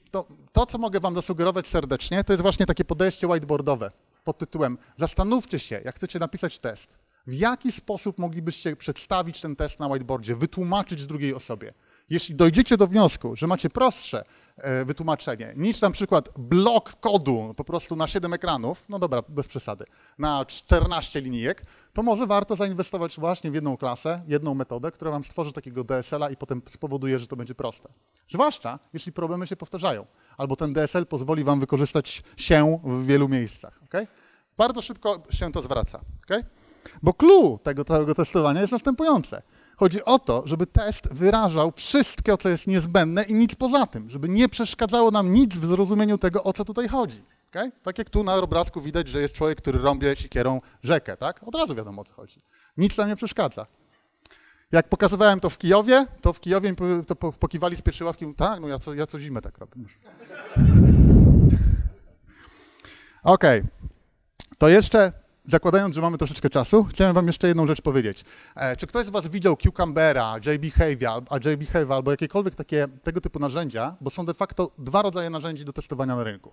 to, co mogę wam zasugerować serdecznie, to jest właśnie takie podejście whiteboardowe pod tytułem zastanówcie się, jak chcecie napisać test, w jaki sposób moglibyście przedstawić ten test na whiteboardzie, wytłumaczyć drugiej osobie. Jeśli dojdziecie do wniosku, że macie prostsze wytłumaczenie niż na przykład blok kodu po prostu na 7 ekranów, no dobra, bez przesady, na 14 linijek, to może warto zainwestować właśnie w jedną klasę, jedną metodę, która wam stworzy takiego DSL-a i potem spowoduje, że to będzie proste. Zwłaszcza jeśli problemy się powtarzają, albo ten DSL pozwoli wam wykorzystać się w wielu miejscach. Okay? Bardzo szybko się to zwraca, okay? Bo clue tego całego testowania jest następujące. Chodzi o to, żeby test wyrażał wszystko, co jest niezbędne i nic poza tym, żeby nie przeszkadzało nam nic w zrozumieniu tego, o co tutaj chodzi. Okay? Tak jak tu na obrazku widać, że jest człowiek, który rąbie sikierą rzekę, tak? Od razu wiadomo, o co chodzi. Nic nam nie przeszkadza. Jak pokazywałem to w Kijowie, to pokiwali z pierwszej ławki, tak, no ja co zimę tak robię. Okej, to jeszcze... Zakładając, że mamy troszeczkę czasu, chciałem wam jeszcze jedną rzecz powiedzieć. Czy ktoś z was widział Cucumbera, JBehave'a albo jakiekolwiek tego typu narzędzia, bo są de facto 2 rodzaje narzędzi do testowania na rynku.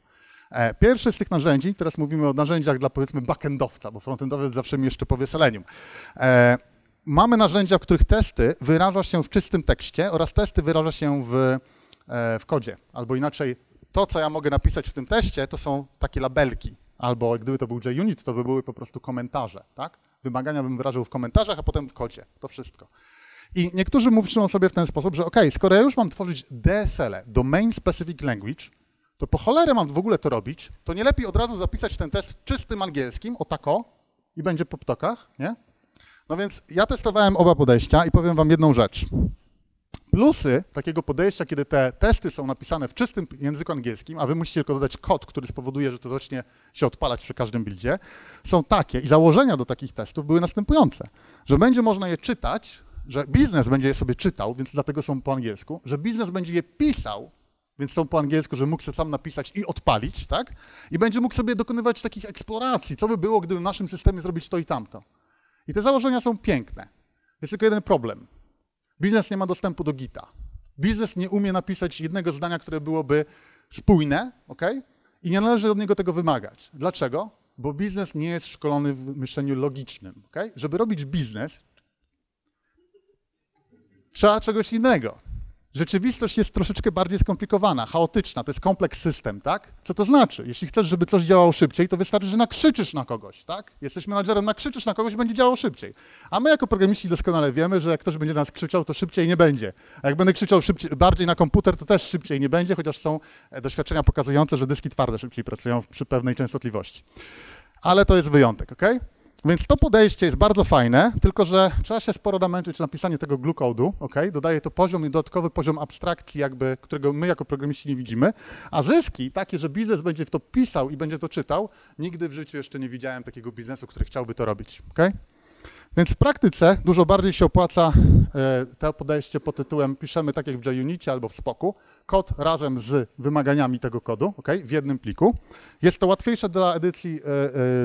Pierwszy z tych narzędzi, teraz mówimy o narzędziach dla powiedzmy backendowca, bo frontendowiec zawsze mi jeszcze powie Selenium. Mamy narzędzia, w których testy wyraża się w czystym tekście oraz testy wyraża się w kodzie, albo inaczej to, co ja mogę napisać w tym teście, to są takie labelki. Albo gdyby to był JUnit, to by były po prostu komentarze, tak? Wymagania bym wyrażał w komentarzach, a potem w kodzie, to wszystko. I niektórzy mówią sobie w ten sposób, że okej, skoro ja już mam tworzyć DSL-e, Domain Specific Language, to po cholerę mam w ogóle to robić, to nie lepiej od razu zapisać ten test czystym angielskim, o tako, i będzie po ptokach, nie? No więc ja testowałem oba podejścia i powiem wam jedną rzecz. Plusy takiego podejścia, kiedy te testy są napisane w czystym języku angielskim, a wy musicie tylko dodać kod, który spowoduje, że to zacznie się odpalać przy każdym buildzie, są takie i założenia do takich testów były następujące, że będzie można je czytać, że biznes będzie je sobie czytał, więc dlatego są po angielsku, że biznes będzie je pisał, więc są po angielsku, że mógł sobie sam napisać i odpalić, tak? I będzie mógł sobie dokonywać takich eksploracji, co by było, gdyby w naszym systemie zrobić to i tamto. I te założenia są piękne. Jest tylko jeden problem. Biznes nie ma dostępu do Gita. Biznes nie umie napisać jednego zdania, które byłoby spójne, okay? I nie należy od niego tego wymagać. Dlaczego? bo biznes nie jest szkolony w myśleniu logicznym. Okay? Żeby robić biznes, trzeba czegoś innego. Rzeczywistość jest troszeczkę bardziej skomplikowana, chaotyczna, to jest kompleks system, tak? Co to znaczy? Jeśli chcesz, żeby coś działało szybciej, to wystarczy, że nakrzyczysz na kogoś, tak? Jesteś menadżerem, nakrzyczysz na kogoś, będzie działało szybciej. A my jako programiści doskonale wiemy, że jak ktoś będzie na nas krzyczał, to szybciej nie będzie. A jak będę krzyczał szybciej, bardziej na komputer, to też szybciej nie będzie, chociaż są doświadczenia pokazujące, że dyski twarde szybciej pracują przy pewnej częstotliwości. Ale to jest wyjątek, okej? Więc to podejście jest bardzo fajne, tylko że trzeba się sporo namęczyć napisanie tego glue code'u, okay? Dodaje to poziom i dodatkowy poziom abstrakcji, jakby, którego my jako programiści nie widzimy, a zyski takie, że biznes będzie w to pisał i będzie to czytał, nigdy w życiu jeszcze nie widziałem takiego biznesu, który chciałby to robić. Okay? Więc w praktyce dużo bardziej się opłaca to podejście pod tytułem piszemy tak jak w JUnicie albo w Spocku, kod razem z wymaganiami tego kodu, okay, w jednym pliku. Jest to łatwiejsze dla edycji,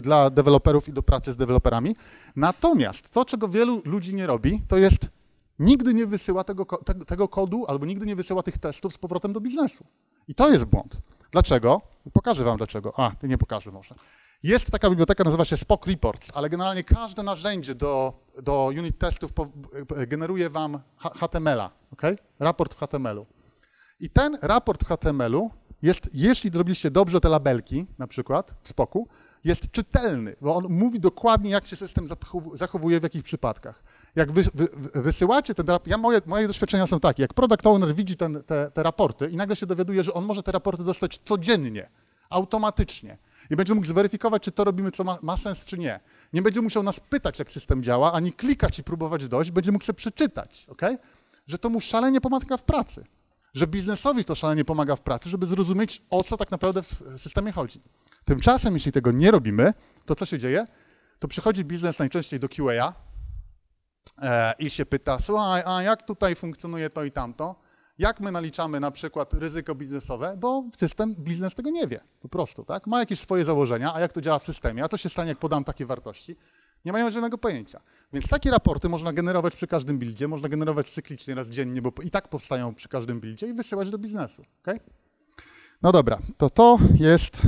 dla deweloperów i do pracy z deweloperami. Natomiast to, czego wielu ludzi nie robi, to jest nigdy nie wysyła tego kodu albo nigdy nie wysyła tych testów z powrotem do biznesu. I to jest błąd. Dlaczego? Pokażę wam dlaczego. A, nie pokażę może. Jest taka biblioteka, nazywa się Spock Reports, ale generalnie każde narzędzie do unit testów generuje wam HTML-a, okay? Raport w HTML-u. I ten raport w HTML-u jest, jeśli zrobiliście dobrze te labelki, na przykład w Spocku, jest czytelny, bo on mówi dokładnie, jak się system zachowuje, w jakich przypadkach. Jak wysyłacie ten raport, moje doświadczenia są takie, jak product owner widzi te raporty i nagle się dowiaduje, że on może te raporty dostać codziennie, automatycznie. I będzie mógł zweryfikować, czy to robimy, co ma sens, czy nie. Nie będzie musiał nas pytać, jak system działa, ani klikać i próbować dojść, będzie mógł sobie przeczytać, okay? Że to mu szalenie pomaga w pracy, że biznesowi to szalenie pomaga w pracy, żeby zrozumieć, o co tak naprawdę w systemie chodzi. Tymczasem, jeśli tego nie robimy, to co się dzieje? To przychodzi biznes najczęściej do QA i się pyta, słuchaj, a jak tutaj funkcjonuje to i tamto? Jak my naliczamy na przykład ryzyko biznesowe, bo system, biznes tego nie wie po prostu, tak? Ma jakieś swoje założenia, a jak to działa w systemie, a co się stanie, jak podam takie wartości, nie mają żadnego pojęcia. Więc takie raporty można generować przy każdym buildzie, można generować cyklicznie raz dziennie, bo i tak powstają przy każdym buildzie i wysyłać do biznesu, okay? No dobra, to jest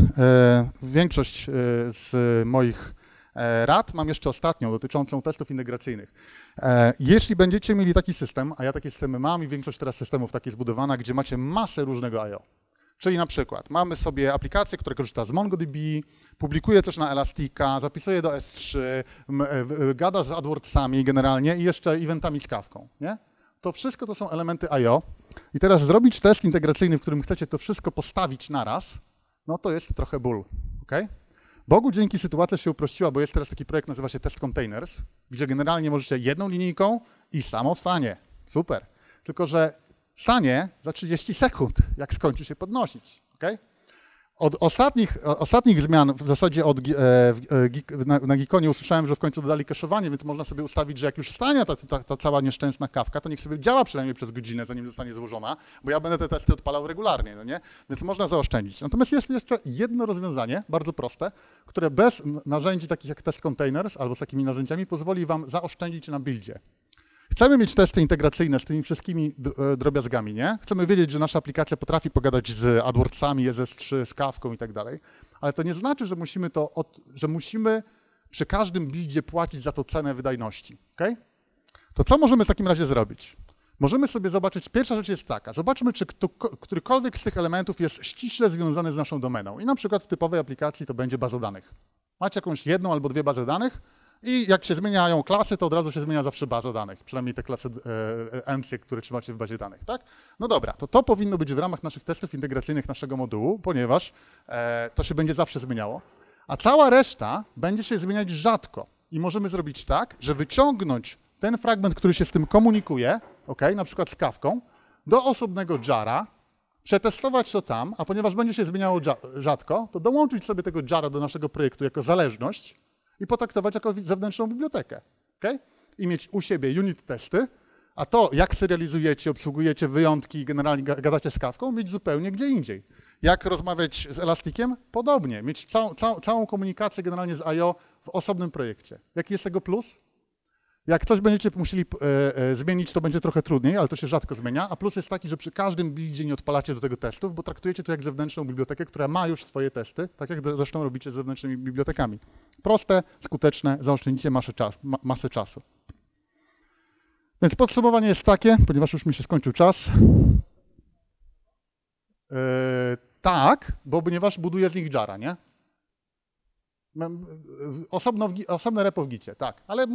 większość z moich rad. Mam jeszcze ostatnią, dotyczącą testów integracyjnych. Jeśli będziecie mieli taki system, a ja takie systemy mam i większość teraz systemów tak jest zbudowana, gdzie macie masę różnego I/O. Czyli na przykład mamy sobie aplikację, która korzysta z MongoDB, publikuje coś na Elastica, zapisuje do S3, gada z AdWordsami generalnie i jeszcze eventami z Kafką, nie? To wszystko to są elementy I/O. I teraz zrobić test integracyjny, w którym chcecie to wszystko postawić naraz, no to jest trochę ból, okej? Bogu dzięki sytuacja się uprościła, bo jest teraz taki projekt, nazywa się Test Containers, gdzie generalnie możecie jedną linijką i samo wstanie. Super. Tylko że wstanie za 30 sekund, jak skończy się podnosić. Okay? Od ostatnich zmian w zasadzie na Geekonie usłyszałem, że w końcu dodali cache'owanie, więc można sobie ustawić, że jak już wstanie ta cała nieszczęsna kawka, to niech sobie działa przynajmniej przez godzinę, zanim zostanie złożona, bo ja będę te testy odpalał regularnie, no nie? Więc można zaoszczędzić. Natomiast jest jeszcze jedno rozwiązanie, bardzo proste, które bez narzędzi takich jak Test Containers albo z takimi narzędziami pozwoli wam zaoszczędzić na buildzie. Chcemy mieć testy integracyjne z tymi wszystkimi drobiazgami, nie? Chcemy wiedzieć, że nasza aplikacja potrafi pogadać z AdWordsami, z S3, z Kafką i tak dalej, ale to nie znaczy, że musimy, że musimy przy każdym buildzie płacić za to cenę wydajności, okay? To co możemy w takim razie zrobić? Możemy sobie zobaczyć, pierwsza rzecz jest taka, zobaczmy, czy którykolwiek z tych elementów jest ściśle związany z naszą domeną i na przykład w typowej aplikacji to będzie baza danych. Macie jakąś jedną albo dwie bazy danych, i jak się zmieniają klasy, to od razu się zmienia zawsze baza danych, przynajmniej te klasy encje, które trzymacie w bazie danych, tak? No dobra, to powinno być w ramach naszych testów integracyjnych naszego modułu, ponieważ to się będzie zawsze zmieniało, a cała reszta będzie się zmieniać rzadko i możemy zrobić tak, że wyciągnąć ten fragment, który się z tym komunikuje, ok, na przykład z Kafką, do osobnego jara, przetestować to tam, a ponieważ będzie się zmieniało rzadko, to dołączyć sobie tego jara do naszego projektu jako zależność, i potraktować jako zewnętrzną bibliotekę, okay? I mieć u siebie unit testy, a to jak serializujecie, obsługujecie wyjątki i generalnie gadacie z Kafką, mieć zupełnie gdzie indziej. Jak rozmawiać z Elasticiem? Podobnie, mieć całą komunikację generalnie z I/O w osobnym projekcie. Jaki jest tego plus? Jak coś będziecie musieli zmienić, to będzie trochę trudniej, ale to się rzadko zmienia. A plus jest taki, że przy każdym buildzie nie odpalacie do tego testów, bo traktujecie to jak zewnętrzną bibliotekę, która ma już swoje testy, tak jak zresztą robicie z zewnętrznymi bibliotekami. Proste, skuteczne, zaoszczędzicie masę czasu. Więc podsumowanie jest takie, ponieważ już mi się skończył czas. Tak, bo ponieważ buduję z nich Jara, nie? Osobne repo w Gicie, tak, ale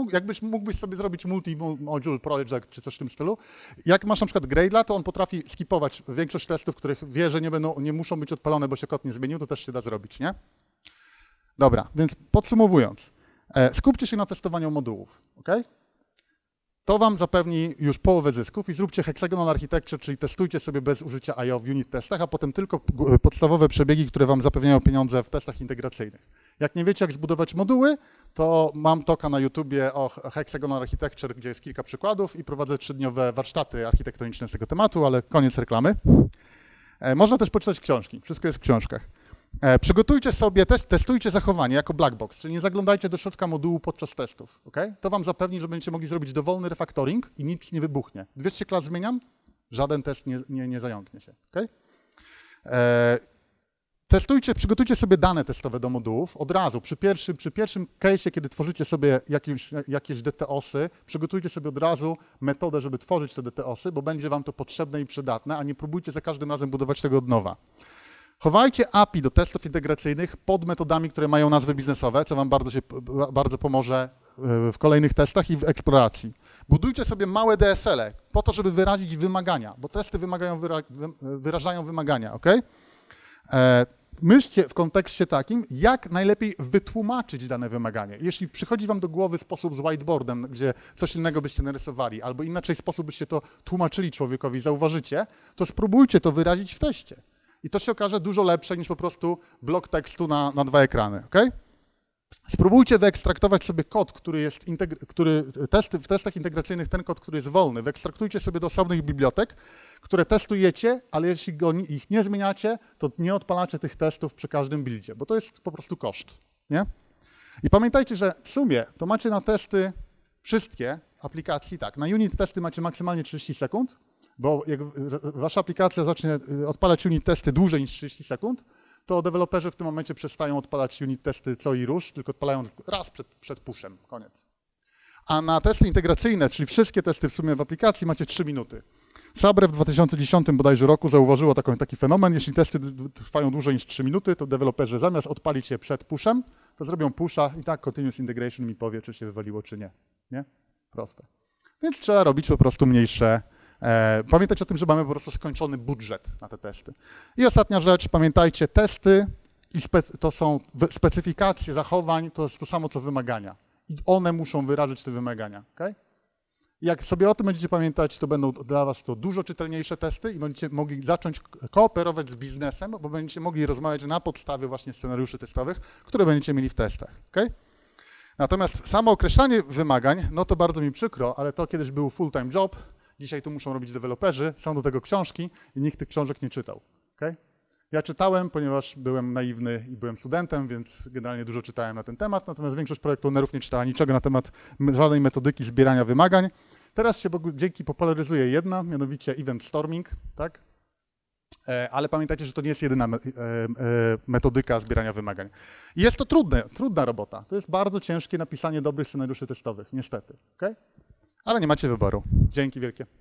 mógłbyś sobie zrobić multi-module project czy coś w tym stylu. Jak masz na przykład Gradle'a, to on potrafi skipować większość testów, których wie, że nie muszą być odpalone, bo się kod nie zmienił, to też się da zrobić, nie? Dobra, więc podsumowując, skupcie się na testowaniu modułów, ok? To wam zapewni już połowę zysków i zróbcie Hexagonal Architecture, czyli testujcie sobie bez użycia IO w unit testach, a potem tylko podstawowe przebiegi, które wam zapewniają pieniądze w testach integracyjnych. Jak nie wiecie, jak zbudować moduły, to mam toka na YouTubie o Hexagonal Architecture, gdzie jest kilka przykładów i prowadzę 3-dniowe warsztaty architektoniczne z tego tematu, ale koniec reklamy. Można też poczytać książki, wszystko jest w książkach. Przygotujcie sobie, testujcie zachowanie jako black box, czyli nie zaglądajcie do środka modułu podczas testów, ok? To wam zapewni, że będziecie mogli zrobić dowolny refactoring i nic nie wybuchnie. 200 klas zmieniam, żaden test nie zająknie się, ok? Przygotujcie sobie dane testowe do modułów od razu, przy pierwszym case'ie, kiedy tworzycie sobie jakieś DTOsy, przygotujcie sobie od razu metodę, żeby tworzyć te DTOsy, bo będzie wam to potrzebne i przydatne, a nie próbujcie za każdym razem budować tego od nowa. Chowajcie API do testów integracyjnych pod metodami, które mają nazwy biznesowe, co wam bardzo pomoże w kolejnych testach i w eksploracji. Budujcie sobie małe DSL-e po to, żeby wyrazić wymagania, bo testy wyrażają wymagania, ok? Myślcie w kontekście takim, jak najlepiej wytłumaczyć dane wymaganie. Jeśli przychodzi wam do głowy sposób z whiteboardem, gdzie coś innego byście narysowali, albo inaczej sposób byście to tłumaczyli człowiekowi, zauważycie, to spróbujcie to wyrazić w teście. I to się okaże dużo lepsze niż po prostu blok tekstu na dwa ekrany, ok? Spróbujcie wyekstraktować sobie kod, który jest w testach integracyjnych, ten kod, który jest wolny, wyekstraktujcie sobie do osobnych bibliotek, które testujecie, ale jeśli ich nie zmieniacie, to nie odpalacie tych testów przy każdym buildzie, bo to jest po prostu koszt, nie? I pamiętajcie, że w sumie to macie na testy wszystkie aplikacji, tak, na unit testy macie maksymalnie 30 sekund, bo jak wasza aplikacja zacznie odpalać unit testy dłużej niż 30 sekund, to deweloperzy w tym momencie przestają odpalać unit testy co i rusz, tylko odpalają raz przed pushem, koniec. A na testy integracyjne, czyli wszystkie testy w sumie w aplikacji, macie 3 minuty. Sabre w 2010 bodajże roku zauważyło taki fenomen, jeśli testy trwają dłużej niż 3 minuty, to deweloperzy zamiast odpalić je przed pushem, to zrobią pusha i tak continuous integration mi powie, czy się wywaliło, czy nie. Nie? Proste. Więc trzeba robić po prostu mniejsze. Pamiętajcie o tym, że mamy po prostu skończony budżet na te testy. I ostatnia rzecz, pamiętajcie, testy i to są specyfikacje zachowań, to jest to samo co wymagania. I one muszą wyrażyć te wymagania, okay? Jak sobie o tym będziecie pamiętać, to będą dla was to dużo czytelniejsze testy i będziecie mogli zacząć kooperować z biznesem, bo będziecie mogli rozmawiać na podstawie właśnie scenariuszy testowych, które będziecie mieli w testach, okay? Natomiast samo określanie wymagań, no to bardzo mi przykro, ale to kiedyś był full-time job. Dzisiaj to muszą robić deweloperzy, są do tego książki i nikt tych książek nie czytał, okay? Ja czytałem, ponieważ byłem naiwny i byłem studentem, więc generalnie dużo czytałem na ten temat, natomiast większość project ownerów nie czytała niczego na temat żadnej metodyki zbierania wymagań. Teraz się dzięki popularyzuje jedna, mianowicie Event Storming, tak? Ale pamiętajcie, że to nie jest jedyna metodyka zbierania wymagań. I jest to trudna robota, to jest bardzo ciężkie napisanie dobrych scenariuszy testowych, niestety, okay? Ale nie macie wyboru. Dzięki wielkie.